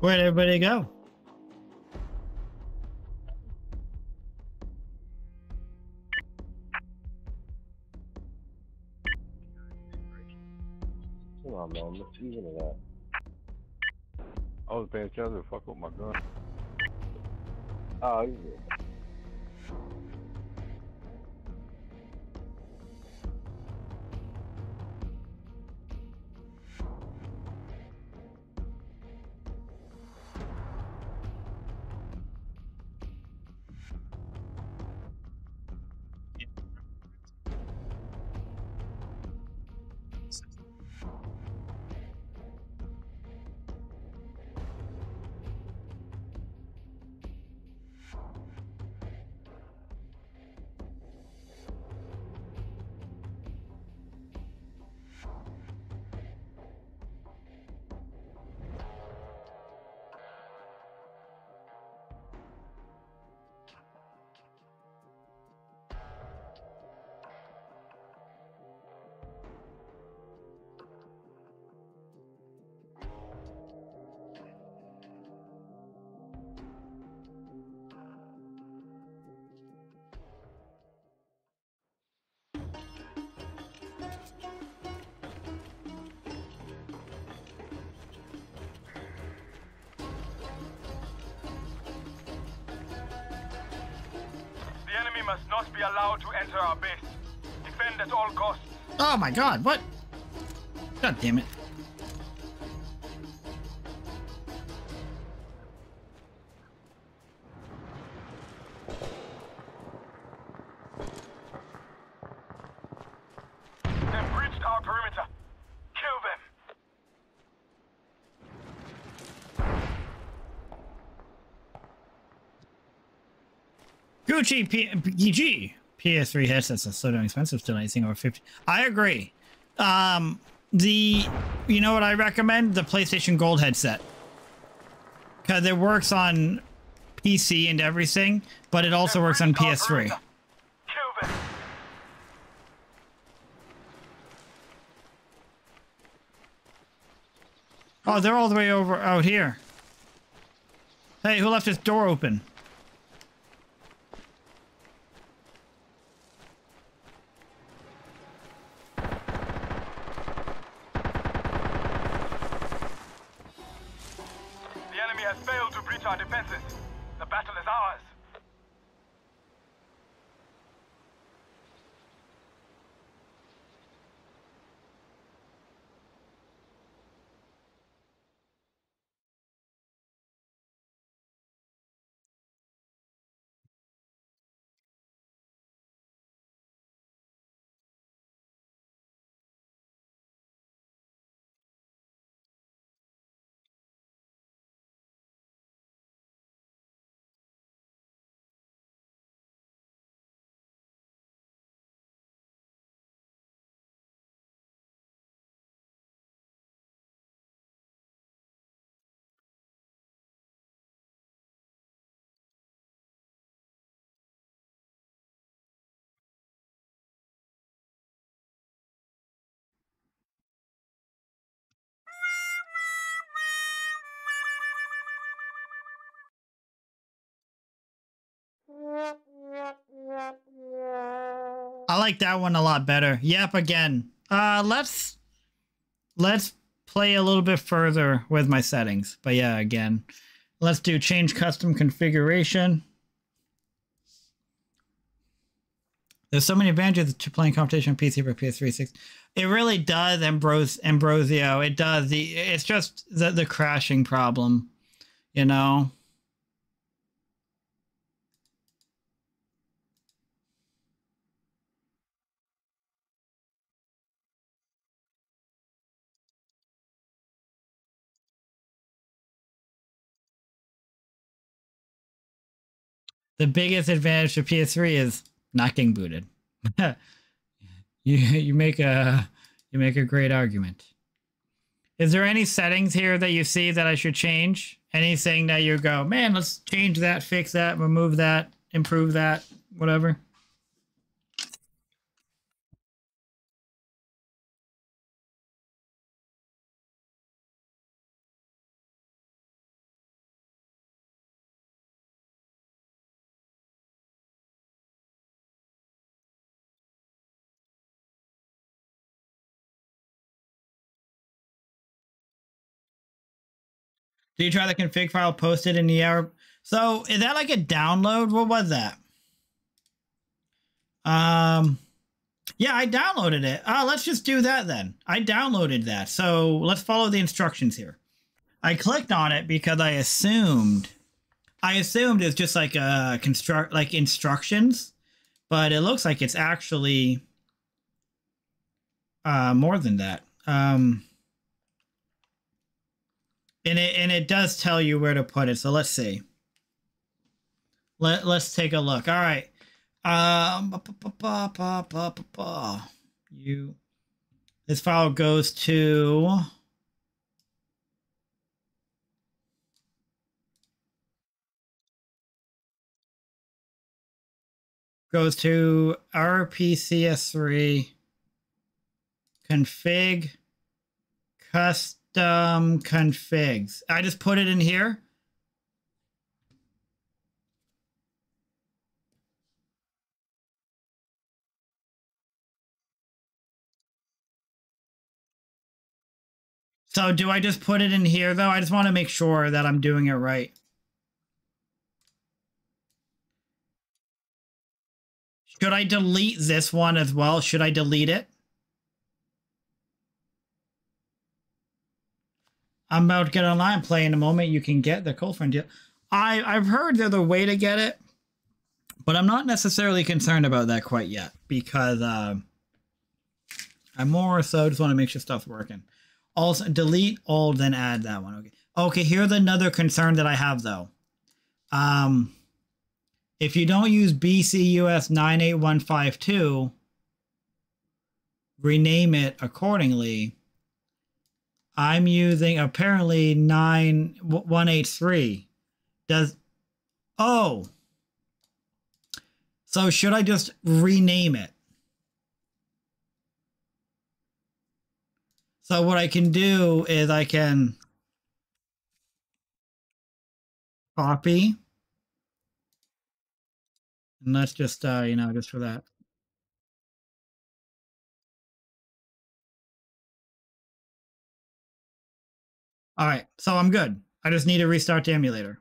Where'd everybody go? Come on, man. What's even of that? I was paying attention to fuck with my gun. Oh, he's good. Oh my god, what? God damn it. They've breached our perimeter. Kill them. Gucci PG. PS3 headsets are so damn expensive tonight. It's over 50. I agree. You know what I recommend? The PlayStation Gold headset. Because it works on PC and everything, but it also works on PS3. Oh, they're all the way over out here. Hey, who left this door open? I like that one a lot better. Yep, again. Let's play a little bit further with my settings. But yeah, again. Let's do change custom configuration. There's so many advantages to playing Confrontation on PC for PS3 6. It really does, Ambrosio. It does. It's just the crashing problem, you know? The biggest advantage to PS3 is not getting booted. you make a great argument. Is there any settings here that you see that I should change? Anything that you go, man, let's change that, fix that, remove that, improve that, whatever? Did you try the config file posted in the hour? So is that like a download? What was that? Yeah, I downloaded it. Let's just do that then. I downloaded that. So let's follow the instructions here. I clicked on it because I assumed it's just like a like instructions, but it looks like it's actually more than that. And it does tell you where to put it. So let's see. Let's take a look. All right. This file goes to RPCS3 config custom configs. I just put it in here. So do I just put it in here, though? I just want to make sure that I'm doing it right. Should I delete this one as well? Should I delete it? I'm about to get online play in a moment. You can get the Cold Front deal. I've heard there's a way to get it, but I'm not necessarily concerned about that quite yet because I more so just want to make sure stuff's working. Also, delete old, then add that one. Okay. Okay. Here's another concern that I have though. If you don't use BCUS 98152, rename it accordingly. I'm using apparently 9183. Oh. So should I just rename it? So what I can do is I can copy, and let's just, just for that. All right, so I'm good. I just need to restart the emulator.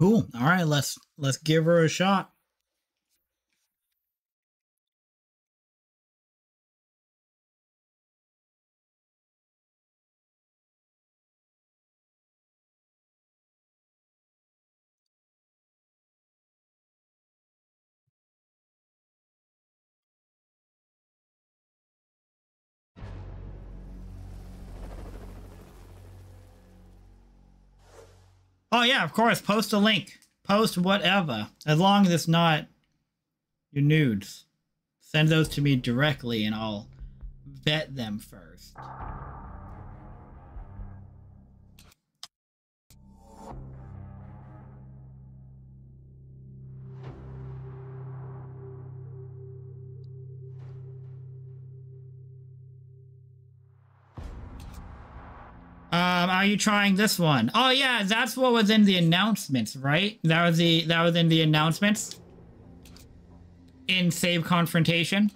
Cool. All right, let's give her a shot. Oh, yeah, of course. Post a link. Post whatever. As long as it's not your nudes. Send those to me directly and I'll vet them first. Are you trying this one? Oh yeah, that's what was in the announcements, right? That was in the announcements in Save Confrontation.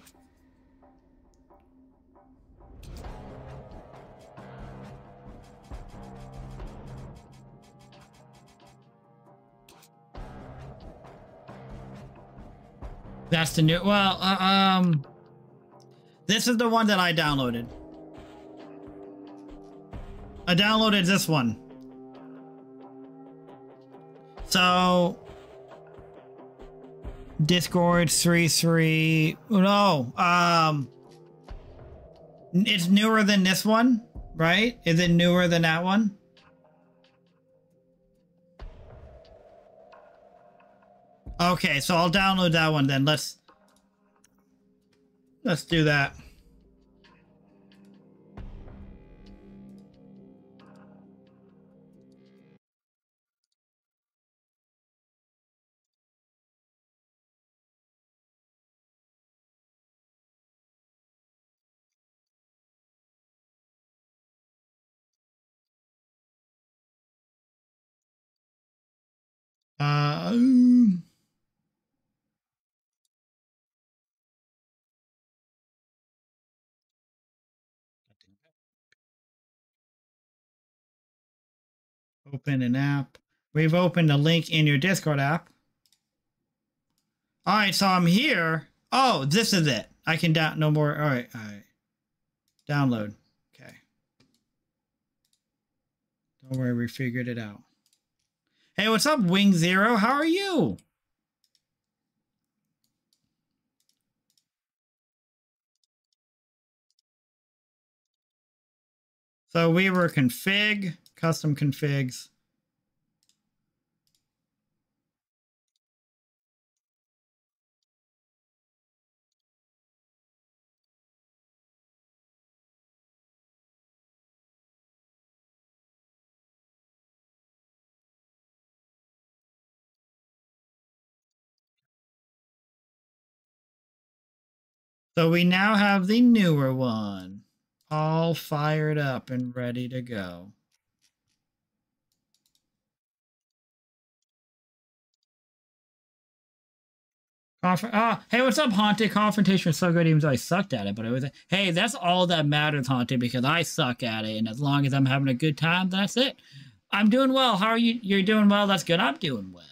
That's the new. Well, this is the one that I downloaded. I downloaded this one. So Discord 33. No. It's newer than this one, right? Is it newer than that one? Okay, so I'll download that one then. Let's do that. Open an app. We've opened a link in your Discord app. All right, so I'm here. Oh, this is it. I can download no more. All right, all right. Download. Okay. Don't worry, we figured it out. Hey, what's up, Wing Zero? How are you? So we were config, custom configs. So we now have the newer one, all fired up and ready to go. Hey, what's up, Haunted? Confrontation is so good, even though I sucked at it. But it was, hey, that's all that matters, Haunted, because I suck at it, and as long as I'm having a good time, that's it. I'm doing well. How are you? You're doing well. That's good. I'm doing well.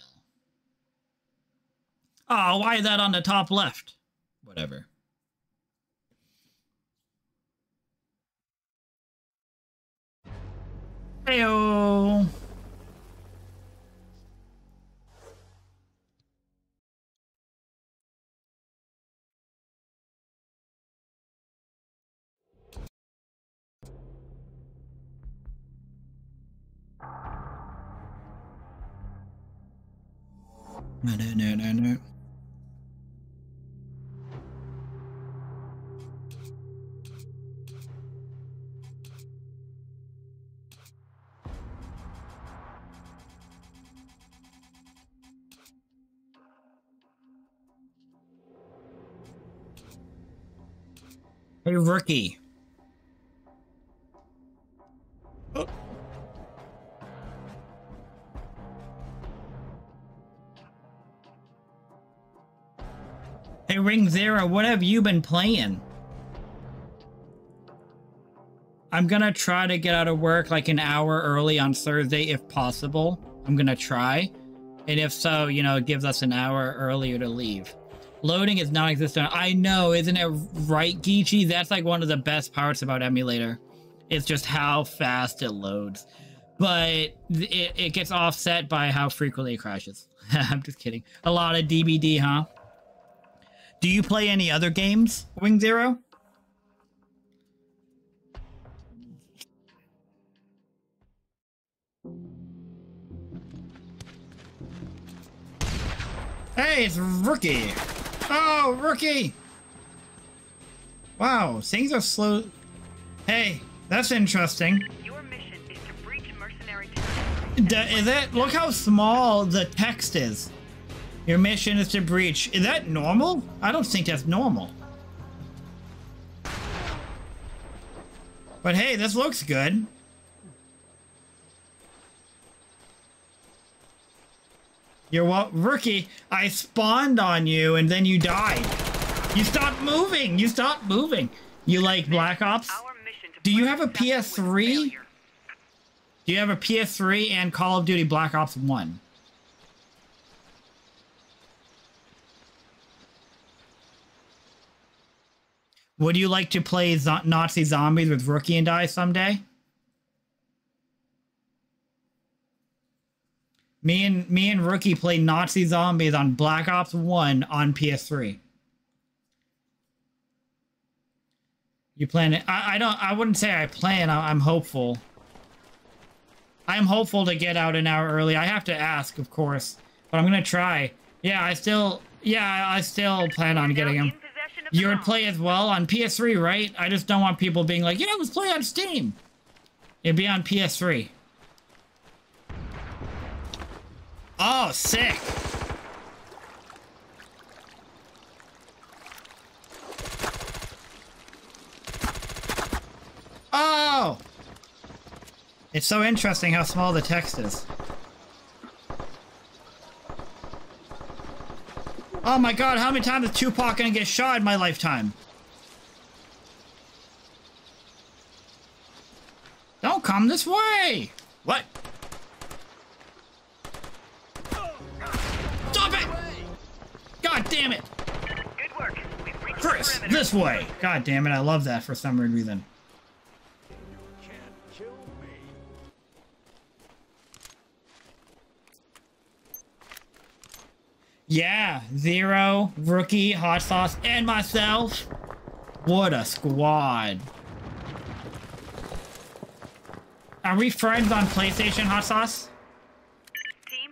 Oh, why is that on the top left? Whatever. Heyo. No. Hey, Rookie. Oh. Hey, Ring Zero, what have you been playing? I'm gonna try to get out of work like an hour early on Thursday, if possible. I'm gonna try. And if so, you know, it gives us an hour earlier to leave. Loading is non-existent. I know, isn't it right, Geechee? That's like one of the best parts about emulator. It's just how fast it loads. But it gets offset by how frequently it crashes. I'm just kidding. A lot of DBD, huh? Do you play any other games, Wing Zero? Hey, it's Rookie. Oh, Rookie! Wow, things are slow. Hey, that's interesting. Your mission is to breach mercenary territory. Is that? Look how small the text is. Your mission is to breach. Is that normal? I don't think that's normal. But hey, this looks good. You're what, Rookie? I spawned on you and then you died. You stopped moving. You stopped moving. You like Black Ops? Do you have a PS3? Do you have a PS3 and Call of Duty Black Ops 1? Would you like to play Nazi Zombies with Rookie and I someday? Me and Rookie played Nazi Zombies on Black Ops 1 on PS3. You plan it? I wouldn't say I plan. I'm hopeful. I'm hopeful to get out an hour early. I have to ask, of course, but I'm gonna try. Yeah, I still plan on getting them. You would play as well on PS3, right? I just don't want people being like, yeah, let's play on Steam. It'd be on PS3. Oh, sick. Oh! It's so interesting how small the text is. Oh my god, how many times is Tupac gonna get shot in my lifetime? Don't come this way! What? Stop it! God damn it! Good work. We've reached Chris, this way! God damn it, I love that for some weird reason. You can't kill me. Yeah, Zero, Rookie, Hot Sauce, and myself. What a squad. Are we friends on PlayStation, Hot Sauce? Team?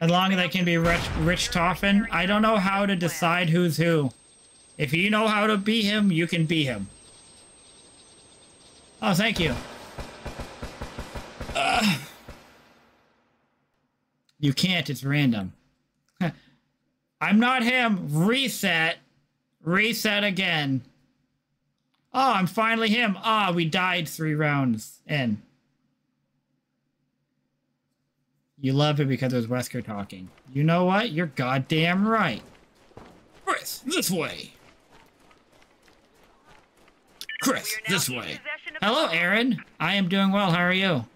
As long as I can be Rich Toffin. I don't know how to decide who's who. If you know how to be him, you can be him. Oh, thank you. You can't, it's random. I'm not him. Reset. Reset again. Oh, I'm finally him. Ah, we died 3 rounds in. You love it because it was Wesker talking. You know what? You're goddamn right. Chris, this way. Chris, this way. Hello, Aaron. I am doing well. How are you?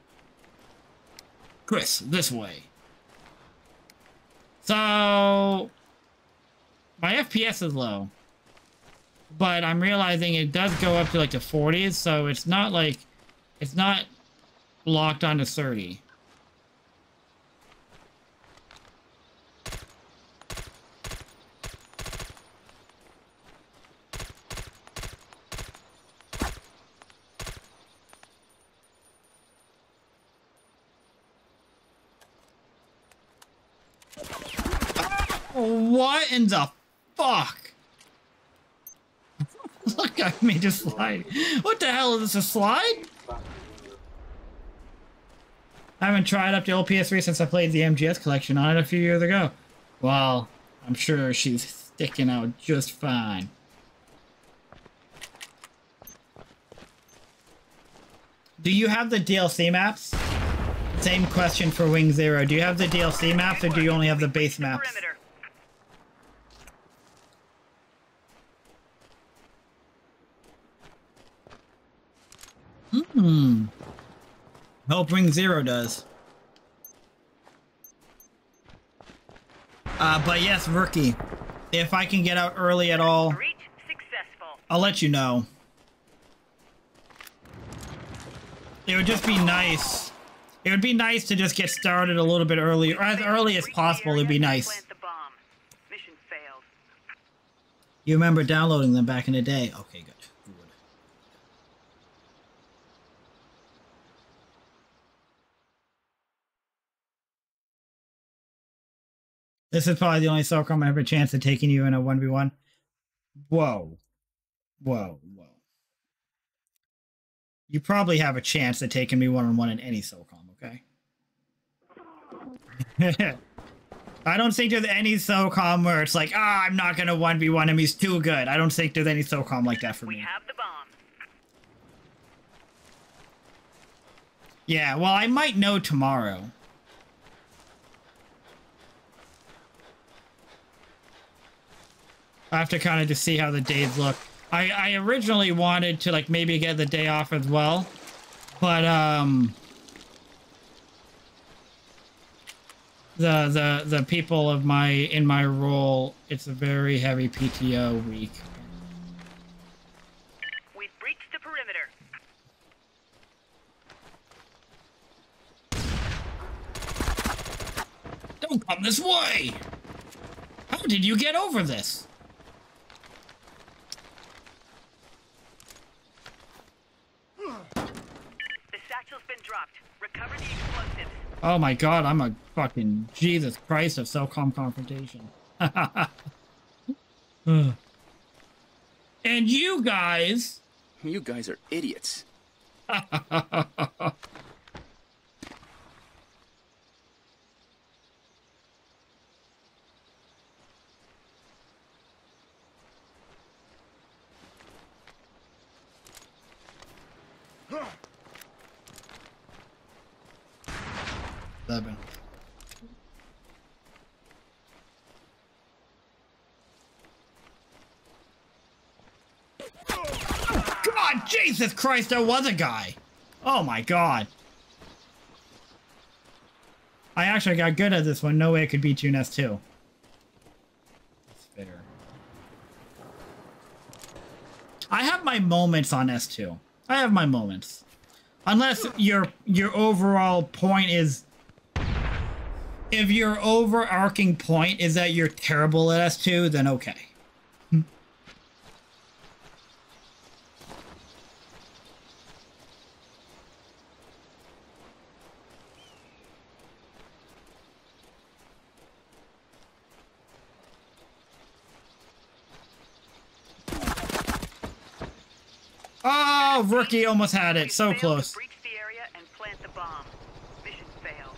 Chris, this way. So, my FPS is low. But I'm realizing it does go up to like the 40s, so it's not like, it's not locked onto 30. What in the fuck? Look at me just slide. What the hell is this, a slide? I haven't tried up the old PS3 since I played the MGS collection on it a few years ago. Well, I'm sure she's sticking out just fine. Do you have the DLC maps? Same question for Wing Zero. Do you have the DLC maps or do you only have the base maps? Hmm. Hope Ring Zero does. But yes, Rookie. If I can get out early at all, reach successful. I'll let you know. It would just be nice. It would be nice to just get started a little bit earlier, as early as possible. It'd be nice. Mission failed. You remember downloading them back in the day. Okay, good. This is probably the only SOCOM I have a chance of taking you in a 1v1. Whoa. Whoa, whoa. You probably have a chance of taking me 1-on-1 in any SOCOM, okay? I don't think there's any SOCOM where it's like, ah, oh, I'm not going to 1v1 him, he's too good. I don't think there's any SOCOM like that for me. We have the bomb. Yeah, well, I might know tomorrow. I have to kind of just see how the days look. I originally wanted to like maybe get the day off as well, but the people of my role, it's a very heavy PTO week. We've breached the perimeter. Don't come this way. How did you get over this? Recover the explosives. Oh my god, I'm a fucking Jesus Christ of SOCOM Confrontation. And you guys... You guys are idiots. Jesus Christ, there was a guy. Oh my god. I actually got good at this one. No way I could beat you in S2. That's bitter. I have my moments on S2. I have my moments. Unless your overall point is... If your overarching point is that you're terrible at S2, then okay. Oh, Rookie almost had it. So close. Breach the area and plant the bomb. Mission failed.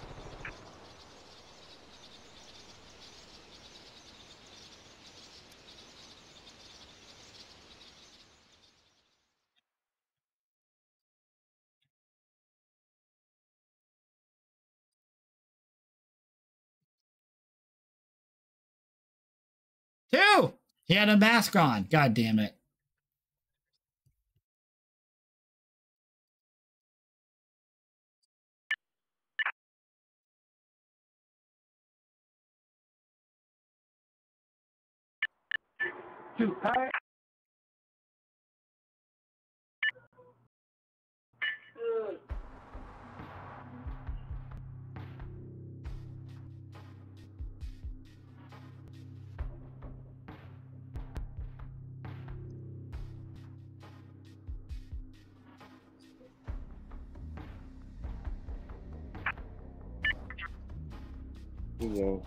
Two! He had a mask on. God damn it. Whoa.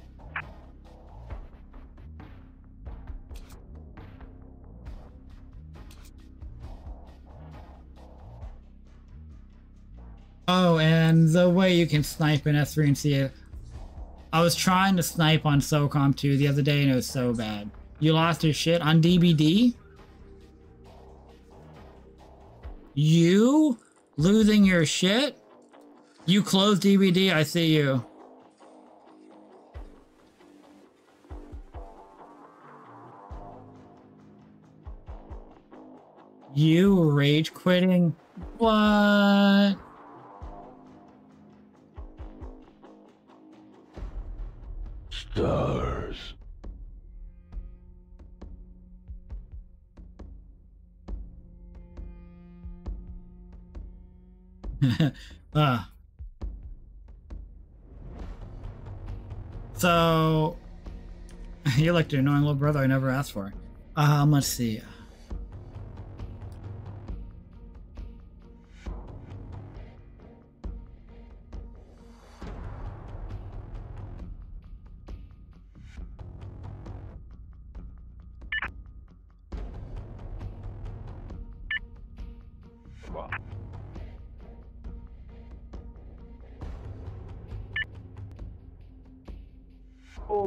Oh, and the way you can snipe in S3 and see it. I was trying to snipe on SOCOM 2 the other day and it was so bad. You lost your shit on DBD? You? Losing your shit? You closed DBD, I see you. You rage quitting? What? Stars. So you're like the annoying little brother I never asked for. Let's see.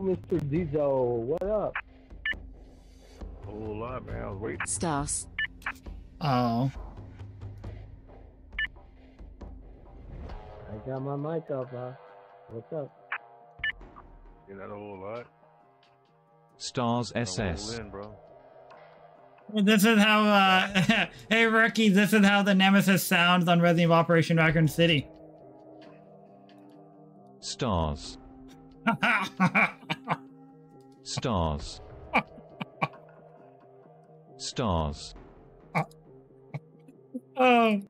Mr. Diesel, what up? Hold up, man. I was waiting. Stars. Oh. I got my mic up, huh? What's up? You're not a whole lot. Stars SS. In, bro. This is how, hey, Rookie, this is how the Nemesis sounds on Resident Evil Operation Raccoon City. Stars. Stars. Stars. Oh,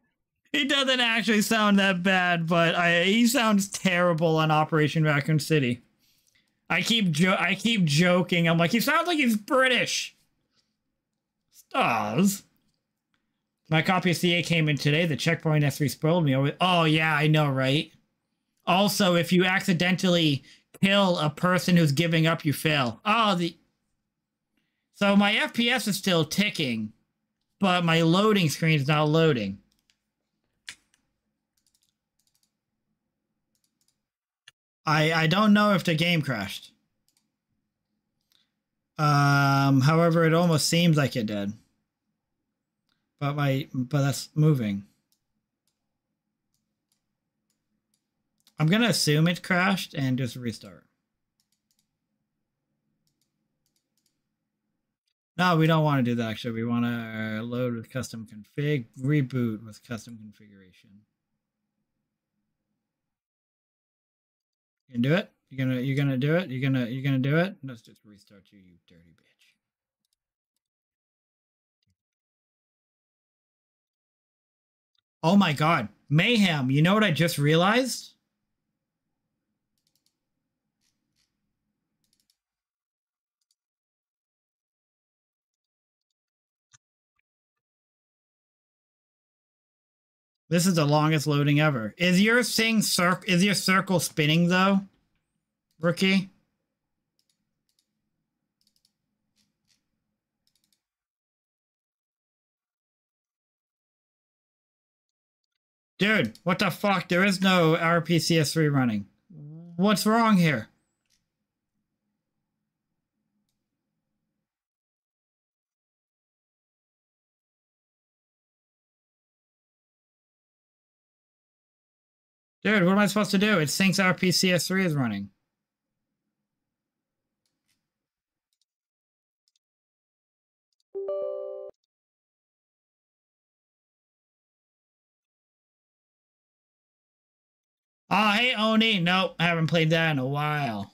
he doesn't actually sound that bad, but he sounds terrible on Operation Raccoon City. I keep joking. I'm like, he sounds like he's British. Stars. My copy of CA came in today. The checkpoint S3 spoiled me. Oh yeah, I know, right? Also, if you accidentally kill a person who's giving up, you fail. Oh, so my FPS is still ticking, but my loading screen is not loading. I don't know if the game crashed. However, it almost seems like it did. But that's moving. I'm gonna assume it crashed and just restart. No, we don't want to do that, actually. We want to load with custom config, reboot with custom configuration. You can do it? You're gonna do it? You're gonna do it? Let's just restart you, you dirty bitch. Oh my God, Mayhem, you know what I just realized? This is the longest loading ever. Is your thing is your circle spinning though, Rookie? Dude, what the fuck? There is no RPCS3 running. What's wrong here? Dude, what am I supposed to do? It thinks RPCS3 is running. Oh, hey, Oni. Nope, I haven't played that in a while.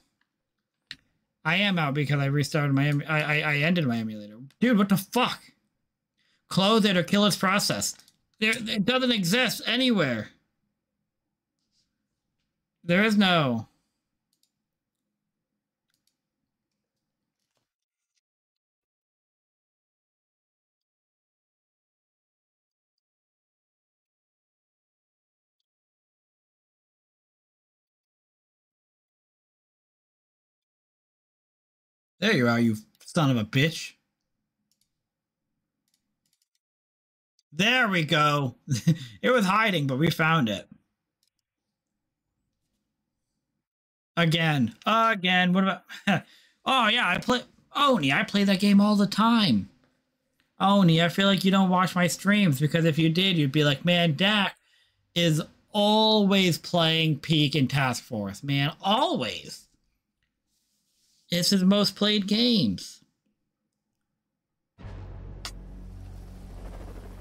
I am out because I restarted my... I ended my emulator. Dude, what the fuck? Close it or kill its process. It doesn't exist anywhere. There is no... There you are, you son of a bitch. There we go. It was hiding, but we found it. Again. What about... Oh, yeah, I play... Oni, I play that game all the time. Oni, I feel like you don't watch my streams, because if you did, you'd be like, man, Dak is always playing Peak and Task Force. Man, always. It's his most played games.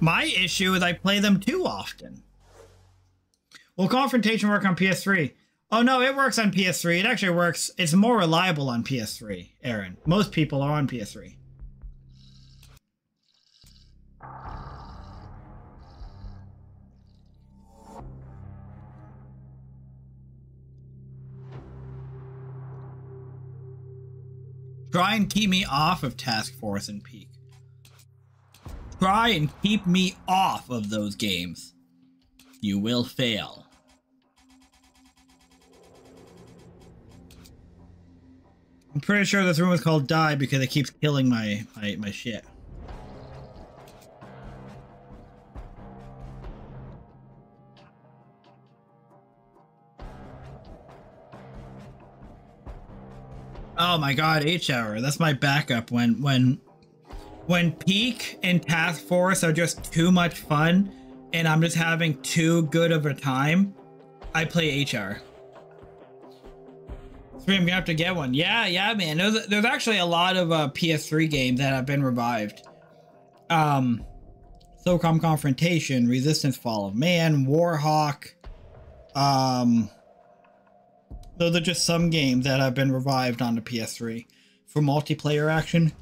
My issue is I play them too often. Will Confrontation work on PS3? Oh no, it works on PS3. It actually works. It's more reliable on PS3, Aaron. Most people are on PS3. Try and keep me off of Task Force and Peak. Try and keep me off of those games. You will fail. I'm pretty sure this room is called Die because it keeps killing my shit. Oh my God, H-Hour. That's my backup when Peak and Task Force are just too much fun and I'm just having too good of a time, I play H-Hour. So I'm gonna have to get one. Yeah, man. There's actually a lot of PS3 games that have been revived. SOCOM Confrontation, Resistance Fall of Man, Warhawk, those are just some games that have been revived on the PS3 for multiplayer action.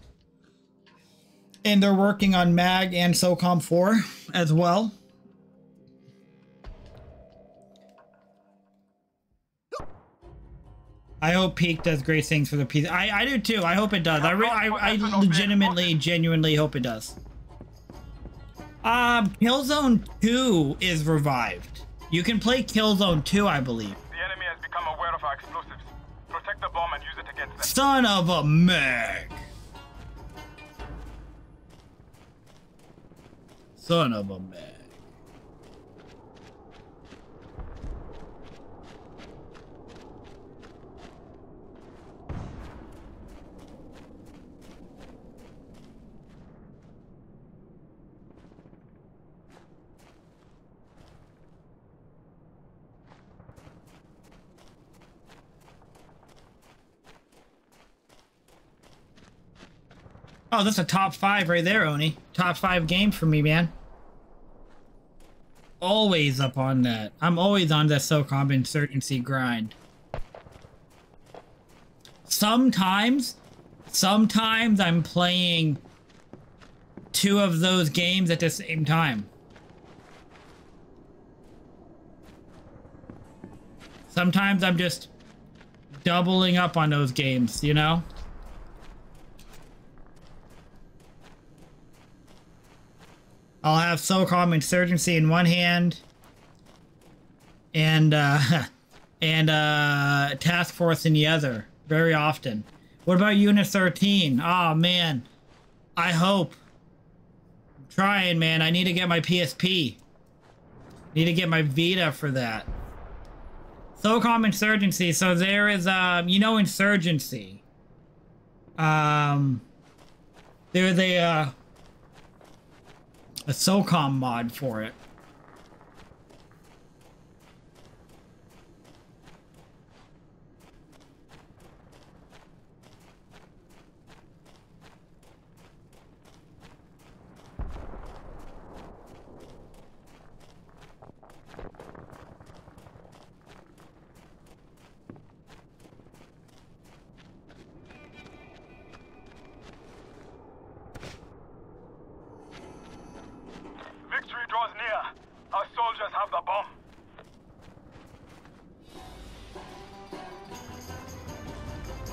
And they're working on MAG and SOCOM 4 as well. I hope Peak does great things for the PS3. I do too. I hope it does. I legitimately, genuinely hope it does. Killzone 2 is revived. You can play Killzone 2, I believe. Explosives. Protect the bomb and use it against them. Son of a mag. Son of a mag. Oh, that's a top five right there, Oni. Top five game for me, man. Always up on that. I'm always on that SOCOM Insurgency grind. Sometimes I'm playing two of those games at the same time. Sometimes I'm just doubling up on those games, you know? I'll have SOCOM Insurgency in one hand and Task Force in the other very often. What about Unit 13? Oh man, I hope. I'm trying, man. I need to get my PSP. Need to get my Vita for that. SOCOM Insurgency. So there is, you know, Insurgency. There's a SOCOM mod for it.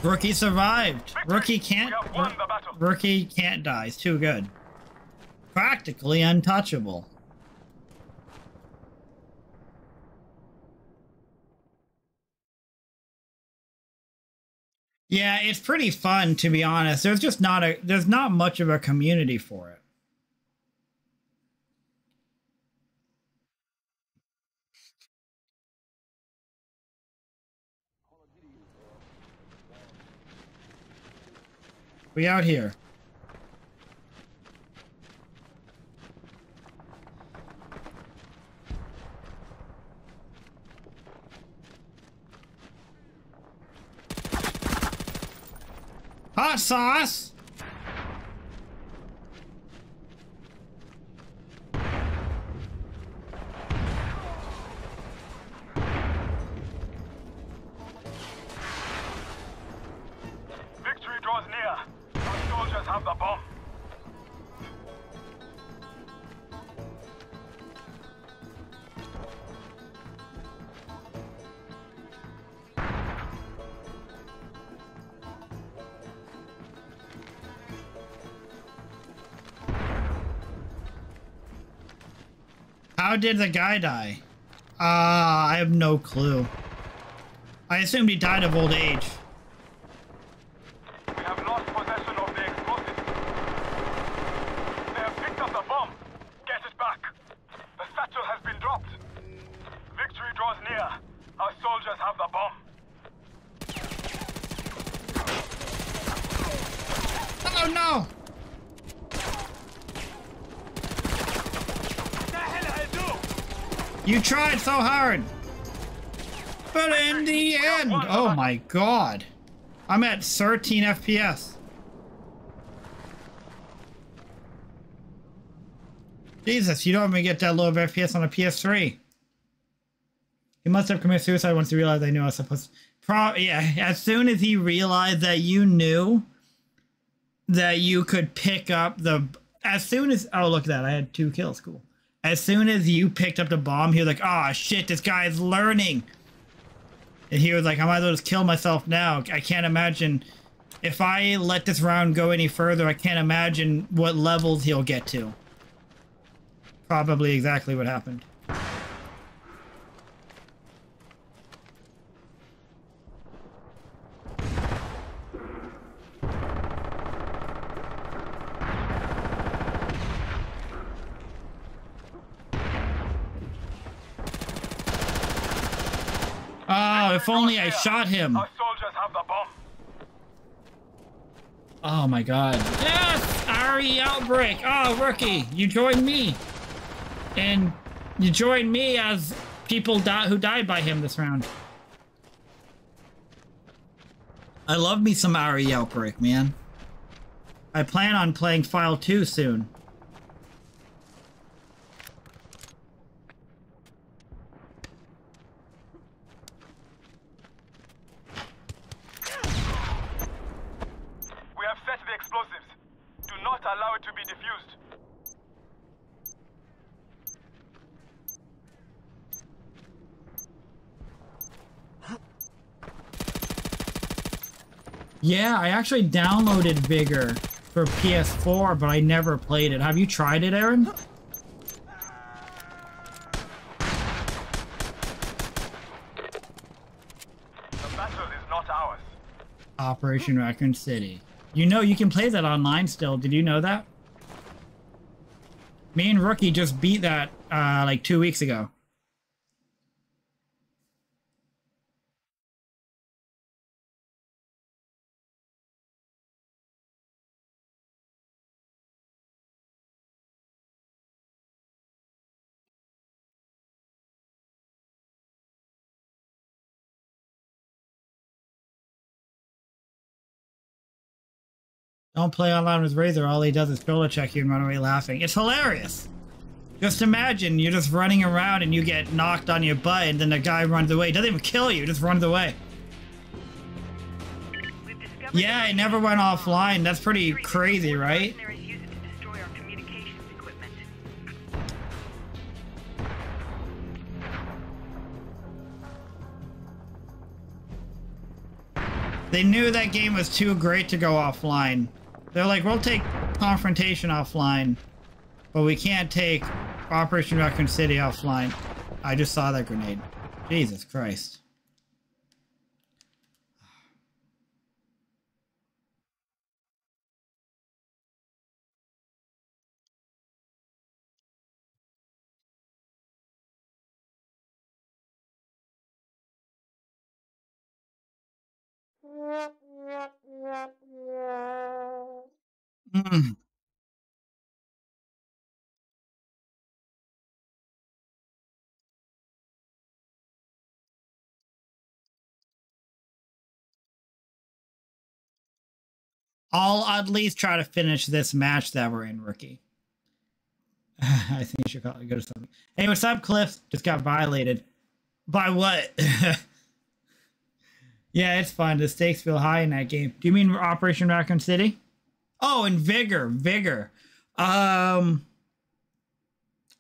Rookie survived. Rookie can't. Rookie can't die. It's too good. Practically untouchable. Yeah, it's pretty fun to be honest. There's just not a. There's not much of a community for it. We out here. Hot sauce. How did the guy die? I have no clue. I assumed he died of old age. We have lost possession of the explosives. They have picked up the bomb. Get it back. The satchel has been dropped. Victory draws near. Our soldiers have the bomb. Oh no! You tried so hard, but in the end, oh my god, I'm at 13 FPS. Jesus, you don't even get that low of FPS on a PS3. He must have committed suicide once he realized I knew I was supposed to. Yeah, as soon as he realized that you knew that you could pick up the. As soon as. Oh, look at that. I had 2 kills. Cool. As soon as you picked up the bomb, he was like, "Ah, shit, this guy is learning." And he was like, "I might as well just kill myself now. I can't imagine if I let this round go any further. I can't imagine what levels he'll get to." Probably exactly what happened. If only I shot him. Our soldiers have the bomb. Oh my god. Yes! RE Outbreak! Oh, Rookie, you joined me. And you joined me as people who died by him this round. I love me some RE Outbreak, man. I plan on playing File 2 soon. Yeah, I actually downloaded Vigor for PS4, but I never played it. Have you tried it, Aaron? The battle is not ours. Operation Raccoon City. You know you can play that online still. Did you know that? Me and Rookie just beat that like 2 weeks ago. Don't play online with Razor. All he does is pillow check you and run away laughing. It's hilarious. Just imagine you're just running around and you get knocked on your butt and then the guy runs away. He doesn't even kill you, just runs away. Yeah, it never went offline. That's pretty crazy, right? They knew that game was too great to go offline. They're like, we'll take Confrontation offline, but we can't take Operation Raccoon City offline. I just saw that grenade. Jesus Christ. I'll at least try to finish this match that we're in, Rookie. I think you should probably go to something. Hey, what's up, Cliff? Just got violated. By what? Yeah, it's fun. The stakes feel high in that game. Do you mean Operation Raccoon City? Oh, and Vigor. Vigor. I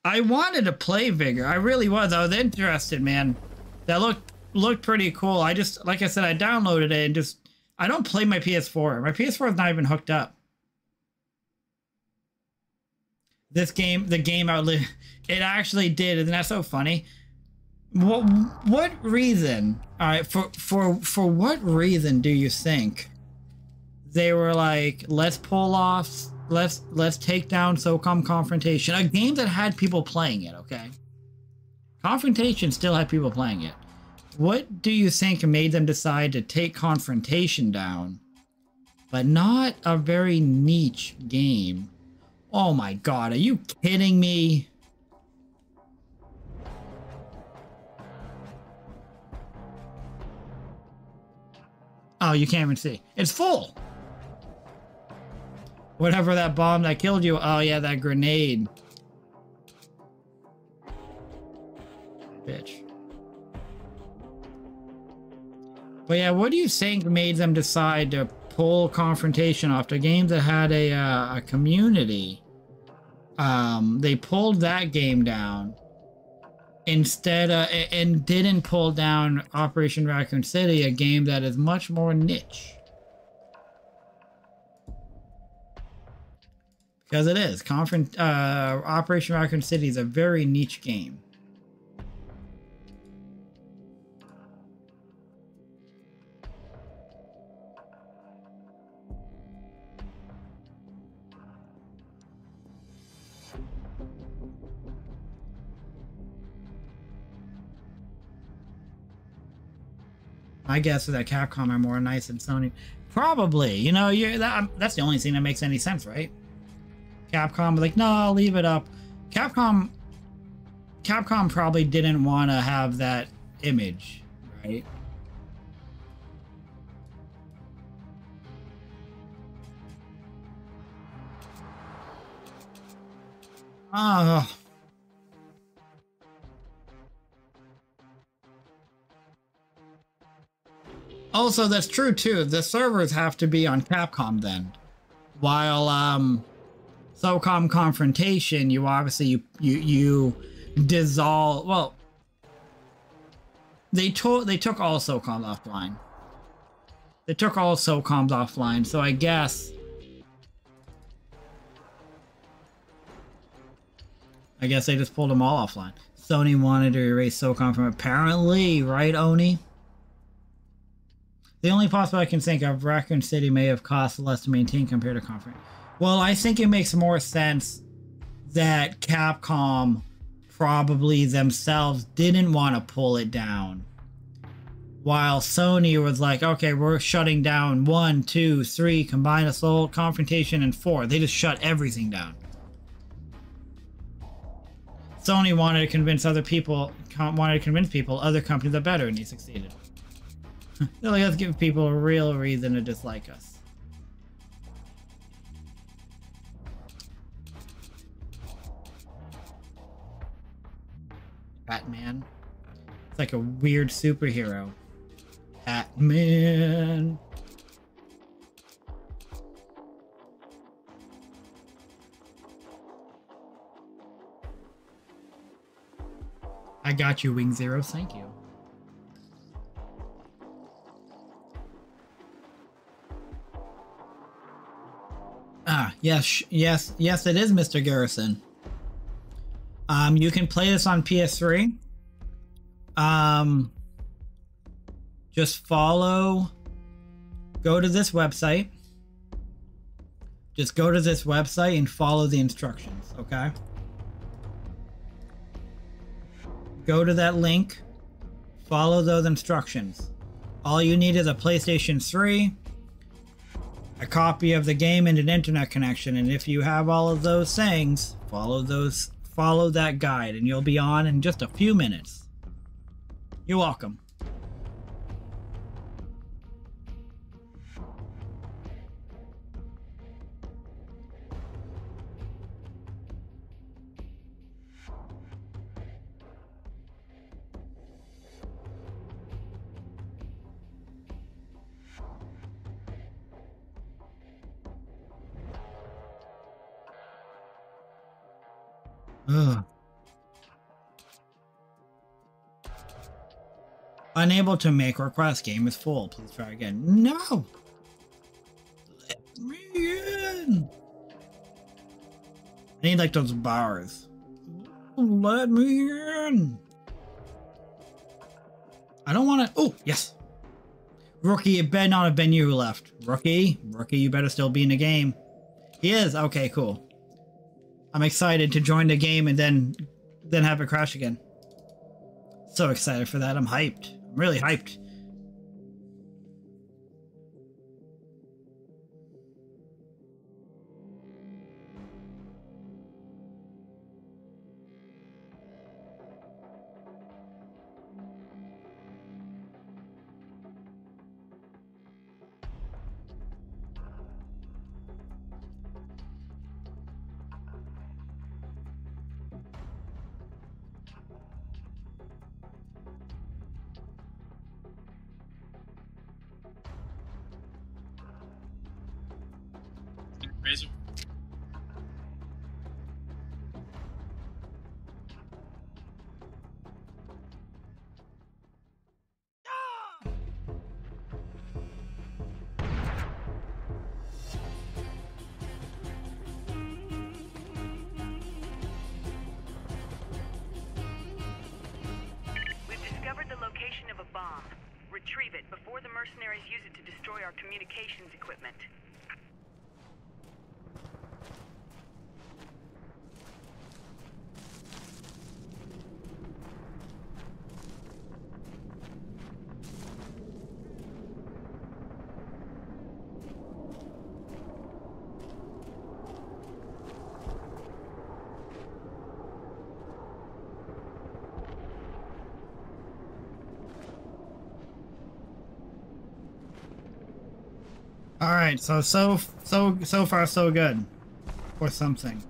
wanted to play Vigor. I really was. I was interested, man. That looked pretty cool. I just, like I said, I downloaded it and just... I don't play my PS4. My PS4 is not even hooked up. This game, the game outlived... It actually did. Isn't that so funny? What reason, all right, for what reason do you think they were like, let's pull off, let's take down SOCOM Confrontation, a game that had people playing it, okay? Confrontation still had people playing it. What do you think made them decide to take Confrontation down, but not a very niche game? Oh my God, are you kidding me? Oh, you can't even see. It's full! Whatever that bomb that killed you. Oh, yeah, that grenade. Bitch. But yeah, what do you think made them decide to pull Confrontation off? The game that had a community. They pulled that game down. Instead, and didn't pull down Operation Raccoon City, a game that is much more niche. Because it is. Operation Raccoon City is a very niche game. My guess is that Capcom are more nice than Sony. Probably. You know, that's the only thing that makes any sense, right? Capcom was like, no, I'll leave it up. Capcom probably didn't want to have that image, right? Also, that's true too. The servers have to be on Capcom then, while SOCOM Confrontation, you obviously you dissolve. Well, they took all SOCOM offline. They took all SOCOMs offline, so I guess. I guess they just pulled them all offline. Sony wanted to erase SOCOM from apparently, right, Oni? The only possible I can think of, Raccoon City may have cost less to maintain compared to Confront. Well, I think it makes more sense that Capcom probably themselves didn't want to pull it down. While Sony was like, okay, we're shutting down 1, 2, 3, Combined Assault, Confrontation, and 4. They just shut everything down. Sony wanted to convince people, other companies are better, and he succeeded. They're like, let's give people a real reason to dislike us. Batman. It's like a weird superhero. Batman. I got you, Wing Zero. Thank you. Ah, yes, yes, yes, it is, Mr. Garrison. You can play this on PS3. Just follow. Go to this website. Just go to this website and follow the instructions, okay? Go to that link, follow those instructions. All you need is a PlayStation 3, a copy of the game, and an internet connection. And if you have all of those things, follow that guide, and you'll be on in just a few minutes. You're welcome. Ugh. Unable to make request. Game is full. Please try again. No! Let me in! I need like those bars. Let me in! I don't want to... Oh, yes! Rookie, it better not have been you who left. Rookie? Rookie, you better still be in the game. He is? Okay, cool. I'm excited to join the game and then have it crash again. So excited for that. I'm hyped. I'm really hyped. Alright, so far so good. Or something.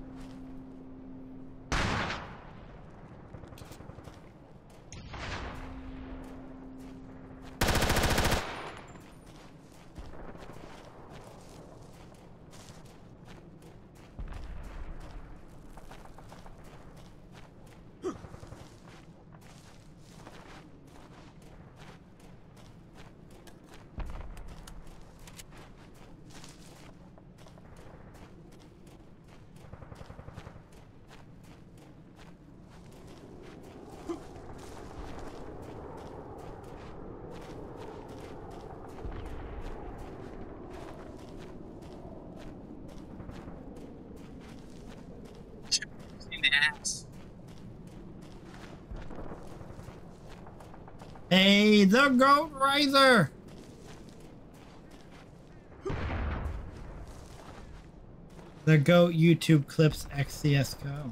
ass. Hey, the goat riser! The goat YouTube clips XCSGO.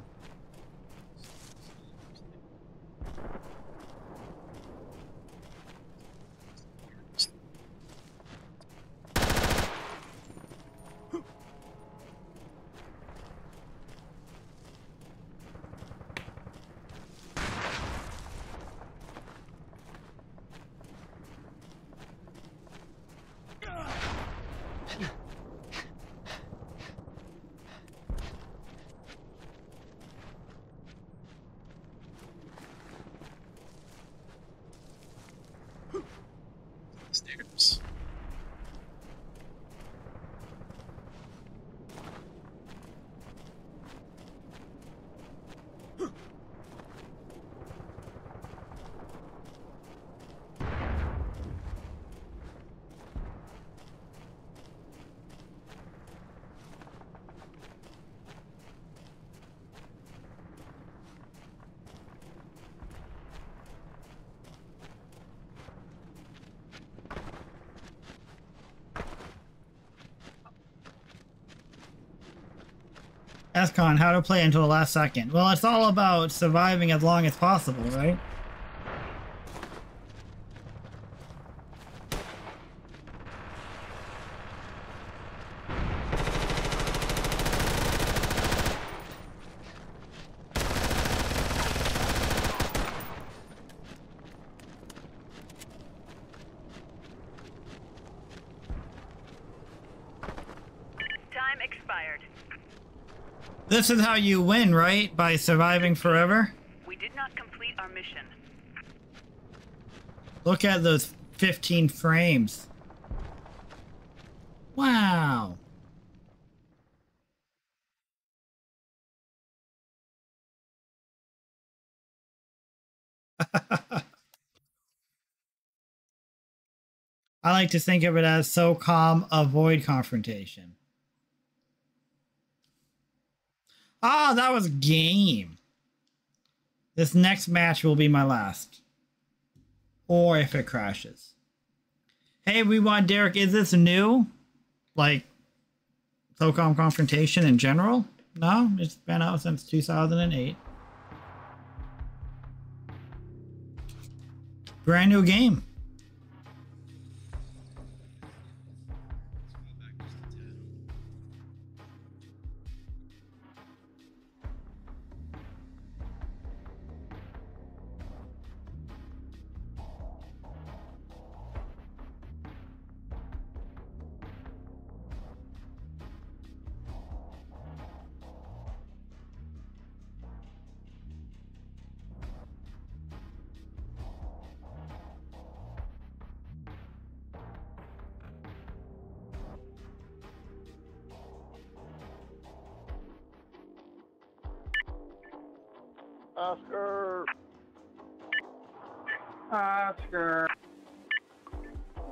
SCON, how to play until the last second. Well, it's all about surviving as long as possible, right? This is how you win, right? By surviving forever? We did not complete our mission. Look at those 15 frames. Wow. I like to think of it as SOCOM avoid confrontation. Ah, oh, that was game. This next match will be my last. Or if it crashes. Hey, we want Derek. Is this new? Like, SOCOM Confrontation in general? No, it's been out since 2008. Brand new game. Oscar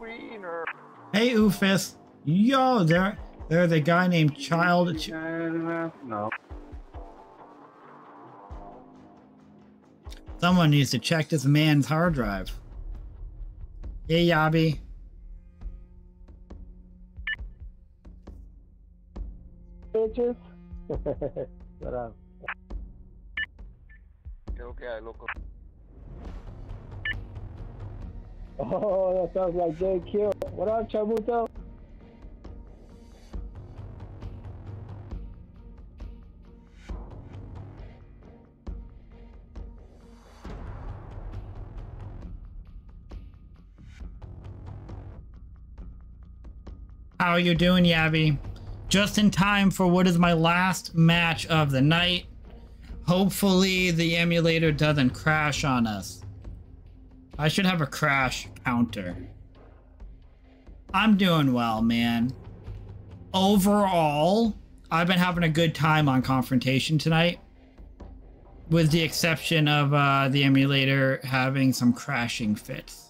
Wiener. Hey, Oofus. Yo, there's a guy named Child. No. Someone needs to check this man's hard drive. Hey, Yabi. Bitches. What up? Okay, local. Oh, that sounds like JQ. What up, Chabuto? How are you doing, Yavi? Just in time for what is my last match of the night. Hopefully the emulator doesn't crash on us. I should have a crash counter. I'm doing well, man. Overall, I've been having a good time on Confrontation tonight. With the exception of the emulator having some crashing fits.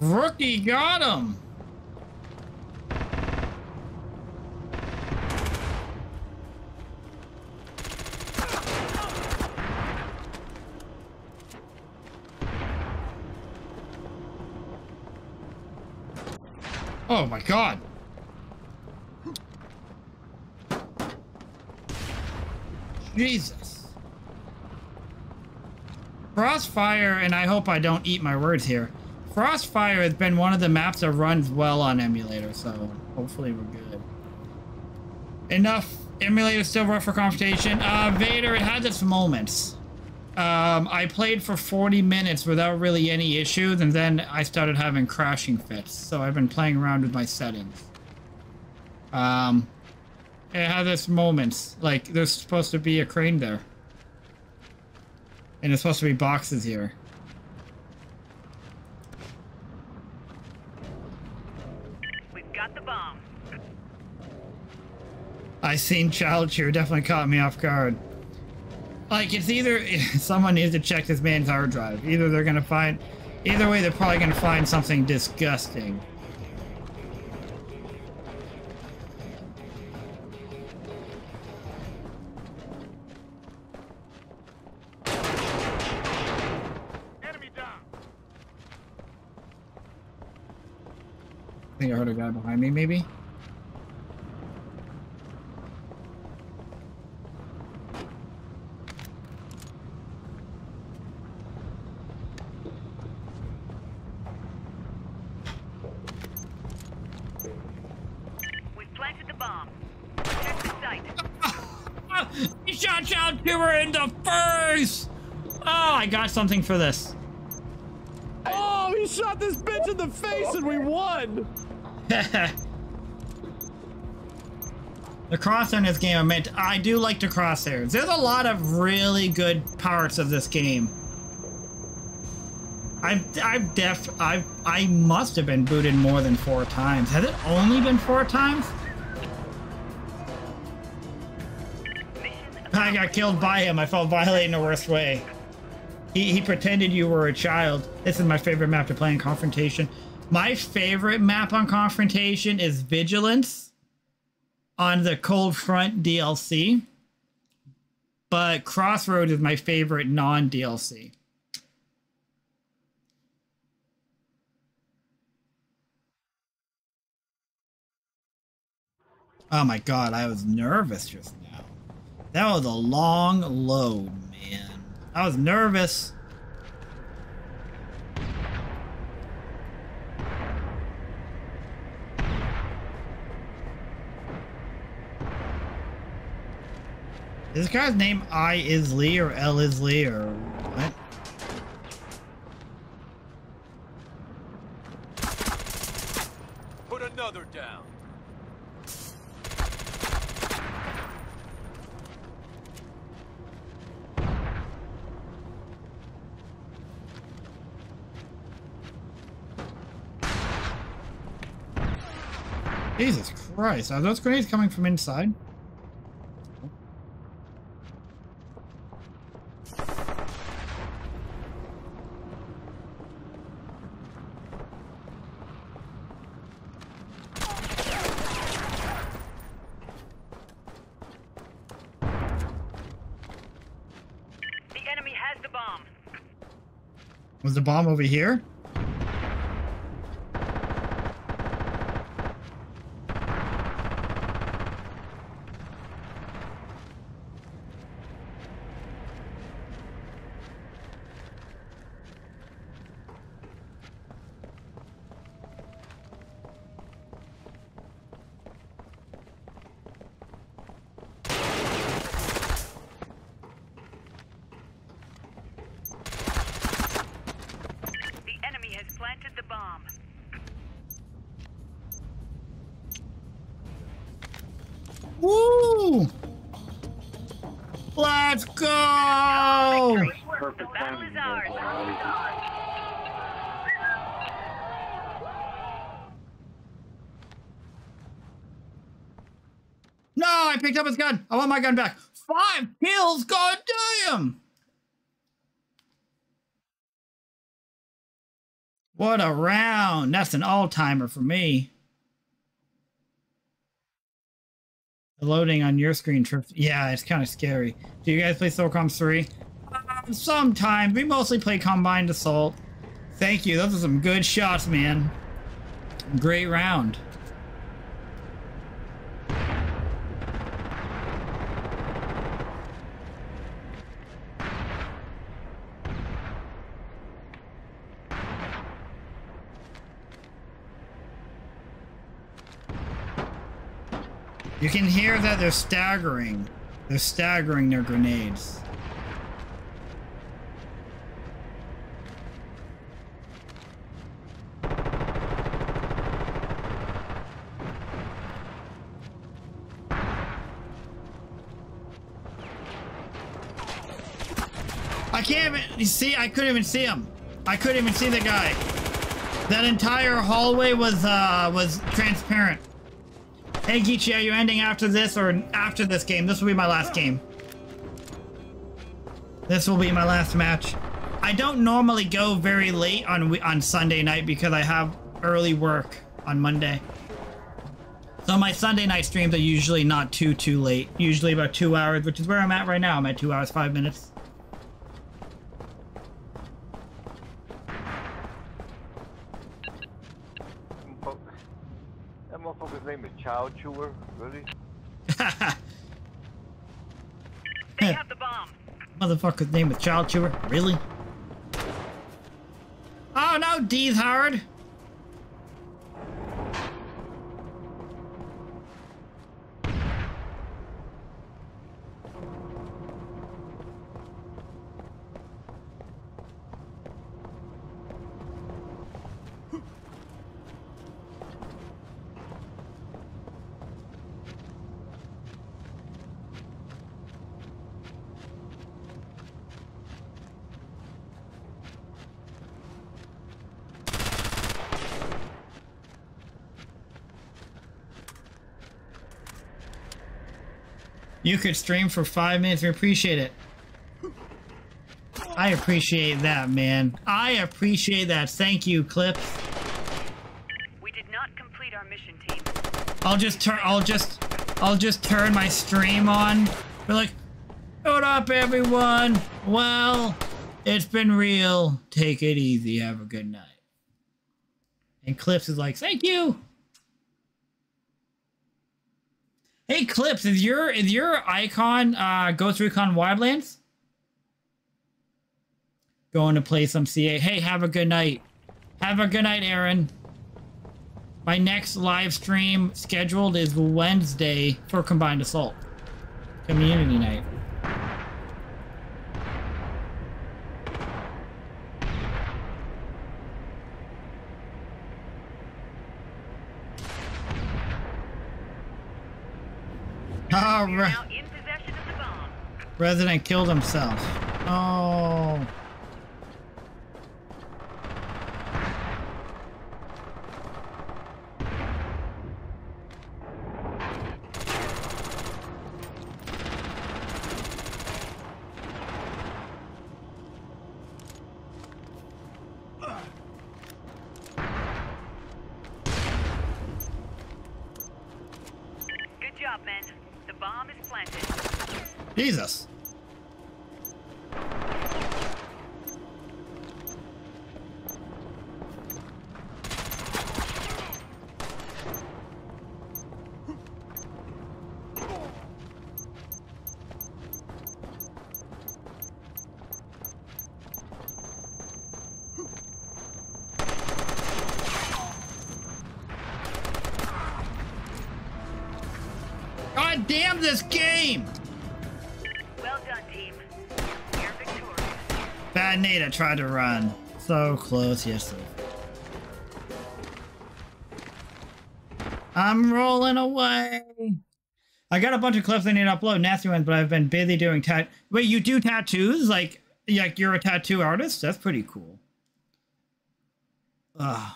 Rookie got him. Oh my God. Jesus. Crossfire, and I hope I don't eat my words here. Crossfire has been one of the maps that runs well on emulator, so hopefully we're good. Enough emulators still run for Confrontation. Vader, it had its moments. I played for 40 minutes without really any issues, and then I started having crashing fits. So I've been playing around with my settings. It had its moments. Like, there's supposed to be a crane there. And there's supposed to be boxes here. We've got the bomb. I seen child cheer, definitely caught me off guard. Like, it's either someone needs to check this man's hard drive. Either they're gonna find, either way, they're probably gonna find something disgusting. I think I heard a guy behind me, maybe? We've planted the bomb. Protect the site. He shot Child Tumor in the face! Oh, I got something for this. Oh, he shot this bitch in the face and we won! The crosshair in this game, I meant, I do like the crosshairs. There's a lot of really good parts of this game. I must have been booted more than 4 times. Has it only been 4 times? I got killed by him. I felt violated in the worst way. He pretended you were a child. This is my favorite map to play in Confrontation. My favorite map on Confrontation is Vigilance on the Cold Front DLC, but Crossroad is my favorite non-DLC. Oh my God, I was nervous just now. That was a long load, man. I was nervous. Is this guy's name I is Lee or L is Lee or what? Put another down. Jesus Christ, are those grenades coming from inside? Was the bomb over here? Up his gun. I want my gun back. 5 kills. God damn. What a round. That's an all-timer for me. The loading on your screen trips. Yeah, it's kind of scary. Do you guys play SOCOM 3? Sometimes. We mostly play Combined Assault. Thank you. Those are some good shots, man. Great round. You can hear that they're staggering. They're staggering their grenades. I can't even see. I couldn't even see him. I couldn't even see the guy. That entire hallway was transparent. Hey, Geechee, are you ending after this or after this game? This will be my last game. This will be my last match. I don't normally go very late on Sunday night because I have early work on Monday. So my Sunday night streams are usually not too late. Usually about 2 hours, which is where I'm at right now. I'm at 2 hours, 5 minutes. Child chewer, really? They have the bomb. Motherfucker's name is Child Chewer, really? Oh no, D's Howard. You could stream for 5 minutes. We appreciate it. I appreciate that, man. I appreciate that. Thank you, Clip. We did not complete our mission, team. I'll just turn my stream on. We're like, what up, everyone? Well, it's been real. Take it easy. Have a good night. And Clips is like, thank you. Hey Clips, is your icon Ghost Recon Wildlands? Going to play some CA. Hey, have a good night. Have a good night, Aaron. My next live stream scheduled is Wednesday for Combined Assault Community Night. Now in possession of the bomb. Resident killed himself. Oh. Jesus. God damn this game! Nada tried to run. So close, yes. I'm rolling away. I got a bunch of clips I need to upload, nasty ones, but I've been busy doing tattoos. Wait, you do tattoos? Like you're a tattoo artist? That's pretty cool. Ugh.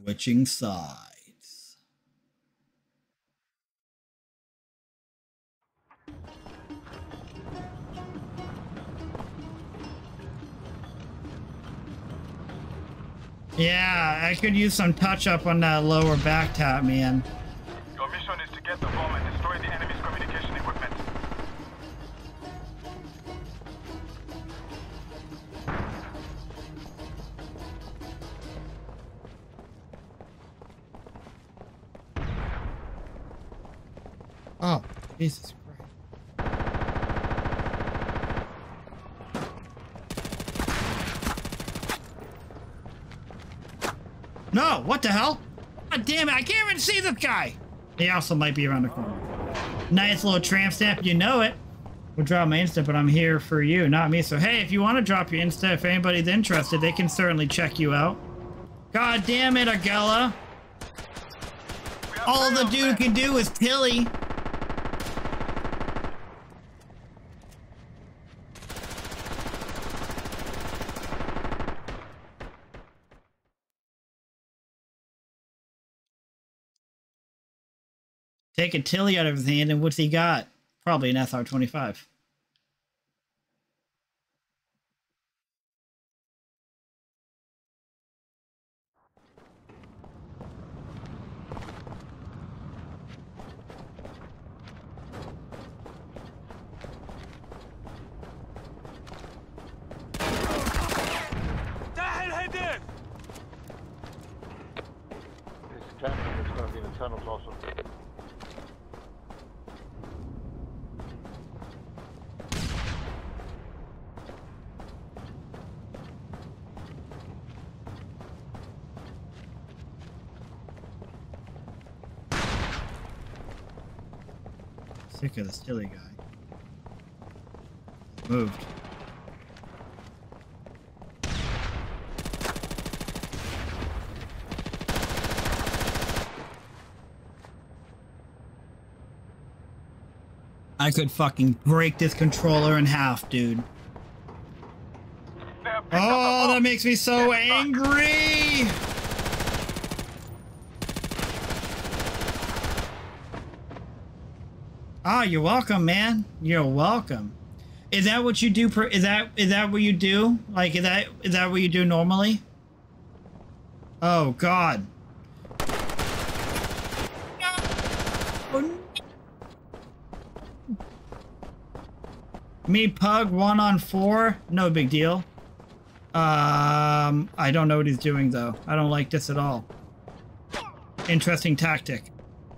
Switching sides. Yeah, I could use some touch-up on that lower back tap, man. Your mission is to get the bomb and destroy the enemy's communication equipment. Oh, Jesus Christ. No, what the hell? God damn it, I can't even see this guy. He also might be around the corner. Nice little tramp stamp, you know it. We'll drop my Insta, but I'm here for you, not me. So hey, if you want to drop your Insta, if anybody's interested, they can certainly check you out. God damn it, Agella. All the dude can do is Tilly. Take a Tilly out of his hand, and what's he got? Probably an SR-25. Sick of this Tilly guy. Moved. I could fucking break this controller in half, dude. Oh, that makes me so angry! Ah, oh, you're welcome, man. You're welcome. Is that what you do? Is that what you do? Like, is that what you do normally? Oh God. Me pug 1-on-4, no big deal. I don't know what he's doing though. I don't like this at all. Interesting tactic.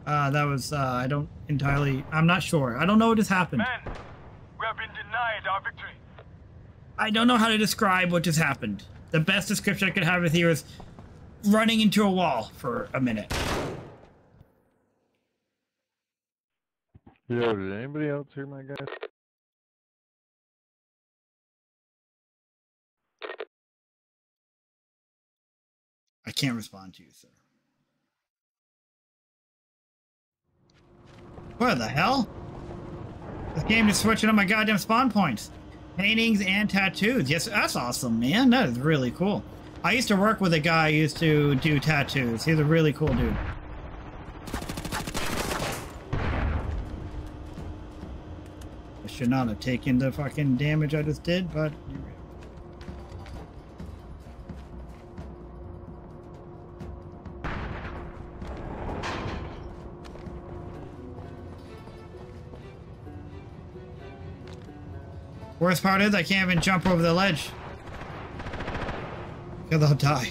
That was I don't entirely. I'm not sure. I don't know what has happened. Men, we have been denied our victory. I don't know how to describe what just happened. The best description I could have here is running into a wall for a minute. Yo, did anybody else hear my guys? I can't respond to you, sir. What the hell? This game is switching up my goddamn spawn points. Paintings and tattoos. Yes, that's awesome, man. That is really cool. I used to work with a guy who used to do tattoos. He's a really cool dude. I should not have taken the fucking damage I just did, but... Worst part is I can't even jump over the ledge. Because I'll die.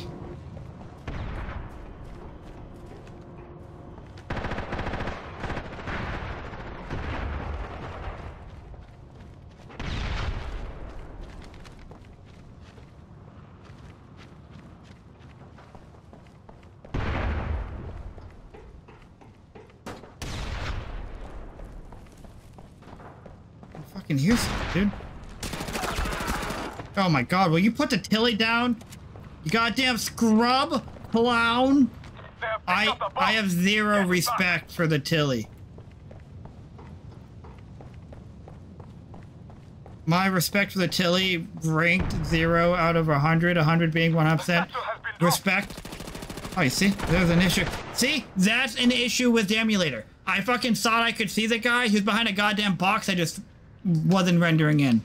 I fucking hear something, dude. Oh my God, will you put the Tilly down? You goddamn scrub clown. I have zero respect for the Tilly. My respect for the Tilly ranked 0 out of 100, 100 being 100%. Respect. Oh, you see, there's an issue. See, that's an issue with the emulator. I fucking thought I could see the guy. He was behind a goddamn box. I just wasn't rendering in.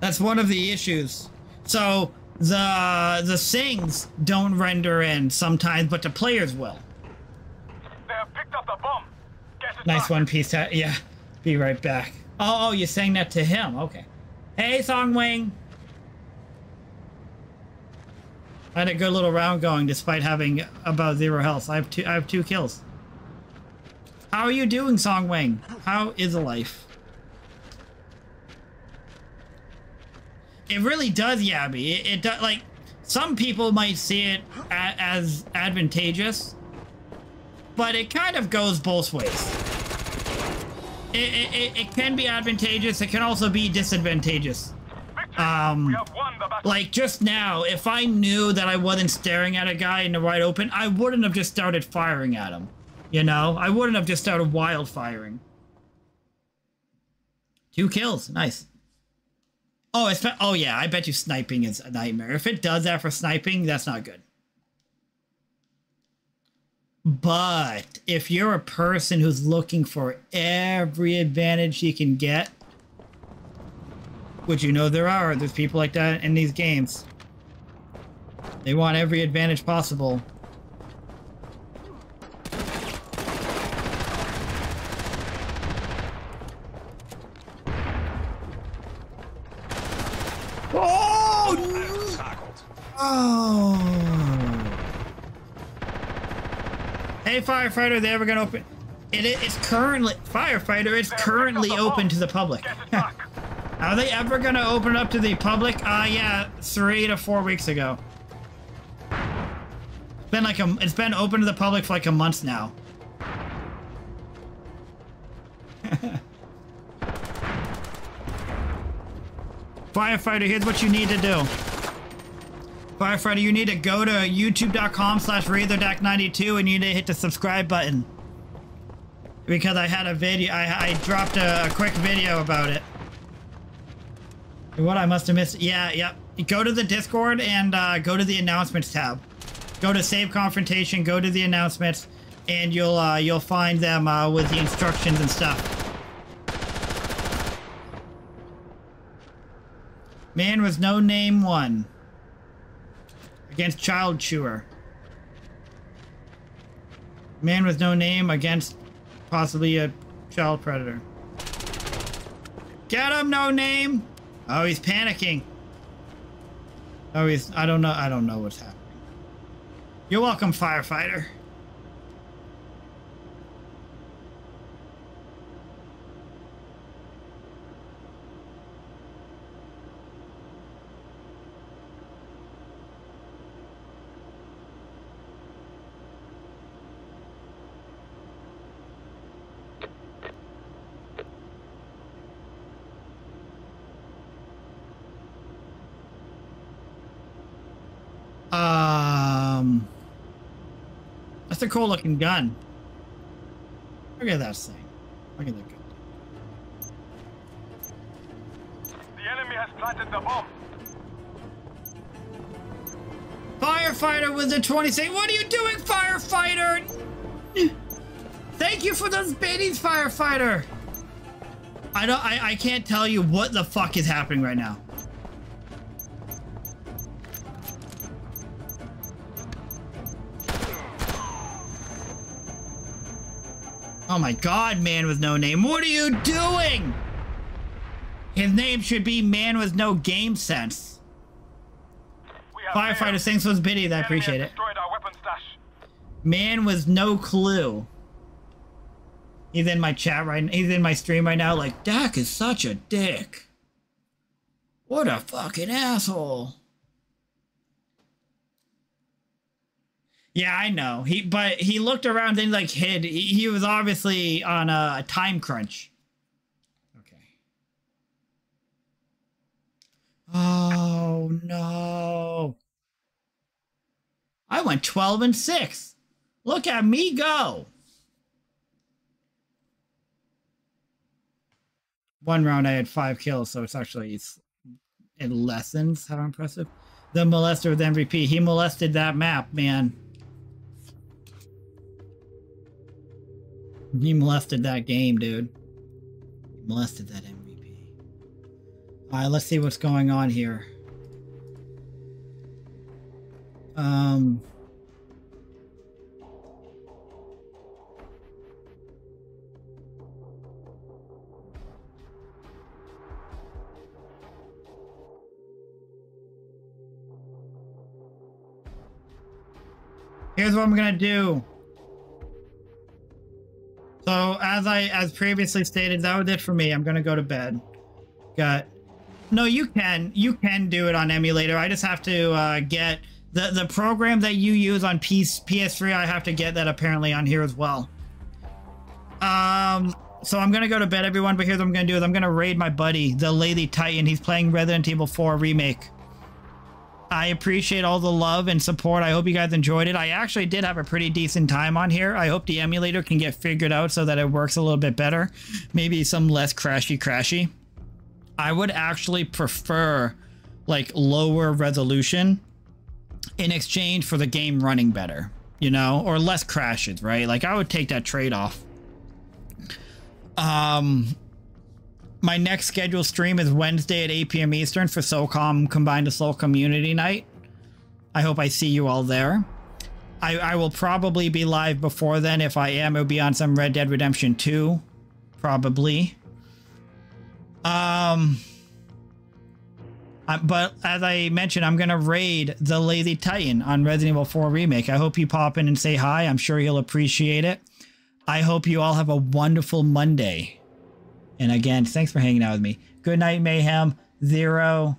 That's one of the issues. So The things don't render in sometimes, but the players will. They have picked up the bomb. Nice one, Peace. Yeah, be right back. Oh, you're saying that to him. Okay. Hey, Songwing. I had a good little round going despite having about 0 health. I have two kills. How are you doing, Songwing? How is life? It really does, Yabby. It does. Like, some people might see it as advantageous, but it kind of goes both ways. It can be advantageous. It can also be disadvantageous. Like just now, if I knew that I wasn't staring at a guy in the wide open, I wouldn't have just started firing at him. You know, I wouldn't have just started wild firing. 2 kills. Nice. Oh, oh yeah, I bet you sniping is a nightmare. If it does that for sniping, that's not good. But if you're a person who's looking for every advantage you can get, which you know there are, there's people like that in these games. They want every advantage possible. Hey, firefighter, they ever gonna open? It's currently firefighter. It's currently open to the public. Are they ever gonna open it up to the public? Yeah, 3 to 4 weeks ago. It's been like a. It's been open to the public for like a month now. Firefighter, here's what you need to do. Firefighter, you need to go to youtube.com/razordac92 and you need to hit the subscribe button. Because I had a video, I dropped a quick video about it. What I must have missed, yeah, yep. Go to the Discord and go to the announcements tab. Go to Save Confrontation, go to the announcements, and you'll find them with the instructions and stuff. Man with no name won. Against Child Chewer. Man with no name against possibly a child predator. Get him, no name! Oh, he's panicking. Oh, he's... I don't know what's happening. You're welcome, firefighter. That's a cool looking gun. Look at that thing. Look at that gun. The enemy has planted the bomb. Firefighter with the 26. What are you doing, firefighter? Thank you for those babies, firefighter. I can't tell you what the fuck is happening right now. Oh my god, man with no name. What are you doing? His name should be man with no game sense. Firefighter, thanks for bidding. I appreciate it. Man with no clue. He's in my chat right now. He's in my stream right now like, Dak is such a dick. What a fucking asshole. Yeah, I know. But he looked around and like hid. He was obviously on a time crunch. Okay. Oh no! I went 12 and 6. Look at me go! 1 round, I had 5 kills, so it's actually it lessens how impressive. The molester with MVP. He molested that map, man. He molested that game, dude. He molested that MVP. Alright, let's see what's going on here. Here's what I'm gonna do. So as previously stated, that was it for me. I'm gonna go to bed. Got. No, you can do it on emulator. I just have to get the program that you use on PS3. I have to get that apparently on here as well. So I'm gonna go to bed, everyone. But here's what I'm gonna do: is I'm gonna raid my buddy, the Lady Titan. He's playing Resident Evil 4 Remake. I appreciate all the love and support. I hope you guys enjoyed it. I actually did have a pretty decent time on here. I hope the emulator can get figured out so that it works a little bit better. Maybe some less crashy. I would actually prefer like lower resolution in exchange for the game running better, you know, or less crashes, right? Like I would take that trade-off. My next scheduled stream is Wednesday at 8 p.m. Eastern for SOCOM Combined Assault Community Night. I hope I see you all there. I will probably be live before then. If I am, it'll be on some Red Dead Redemption 2, probably. But as I mentioned, I'm going to raid the Lazy Titan on Resident Evil 4 Remake. I hope you pop in and say hi. I'm sure you'll appreciate it. I hope you all have a wonderful Monday. And again, thanks for hanging out with me. Good night, Mayhem. Zero.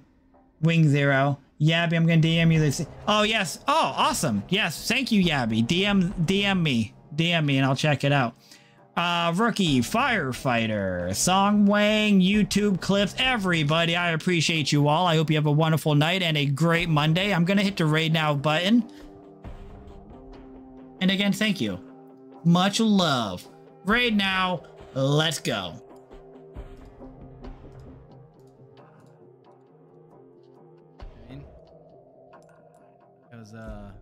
Wing Zero. Yabby, I'm going to DM you this. Oh, yes. Oh, awesome. Yes. Thank you, Yabby. DM me and I'll check it out. Rookie, Firefighter, Song Wang, YouTube clips, everybody. I appreciate you all. I hope you have a wonderful night and a great Monday. I'm going to hit the raid now button. And again, thank you. Much love. Raid now. Let's go. Because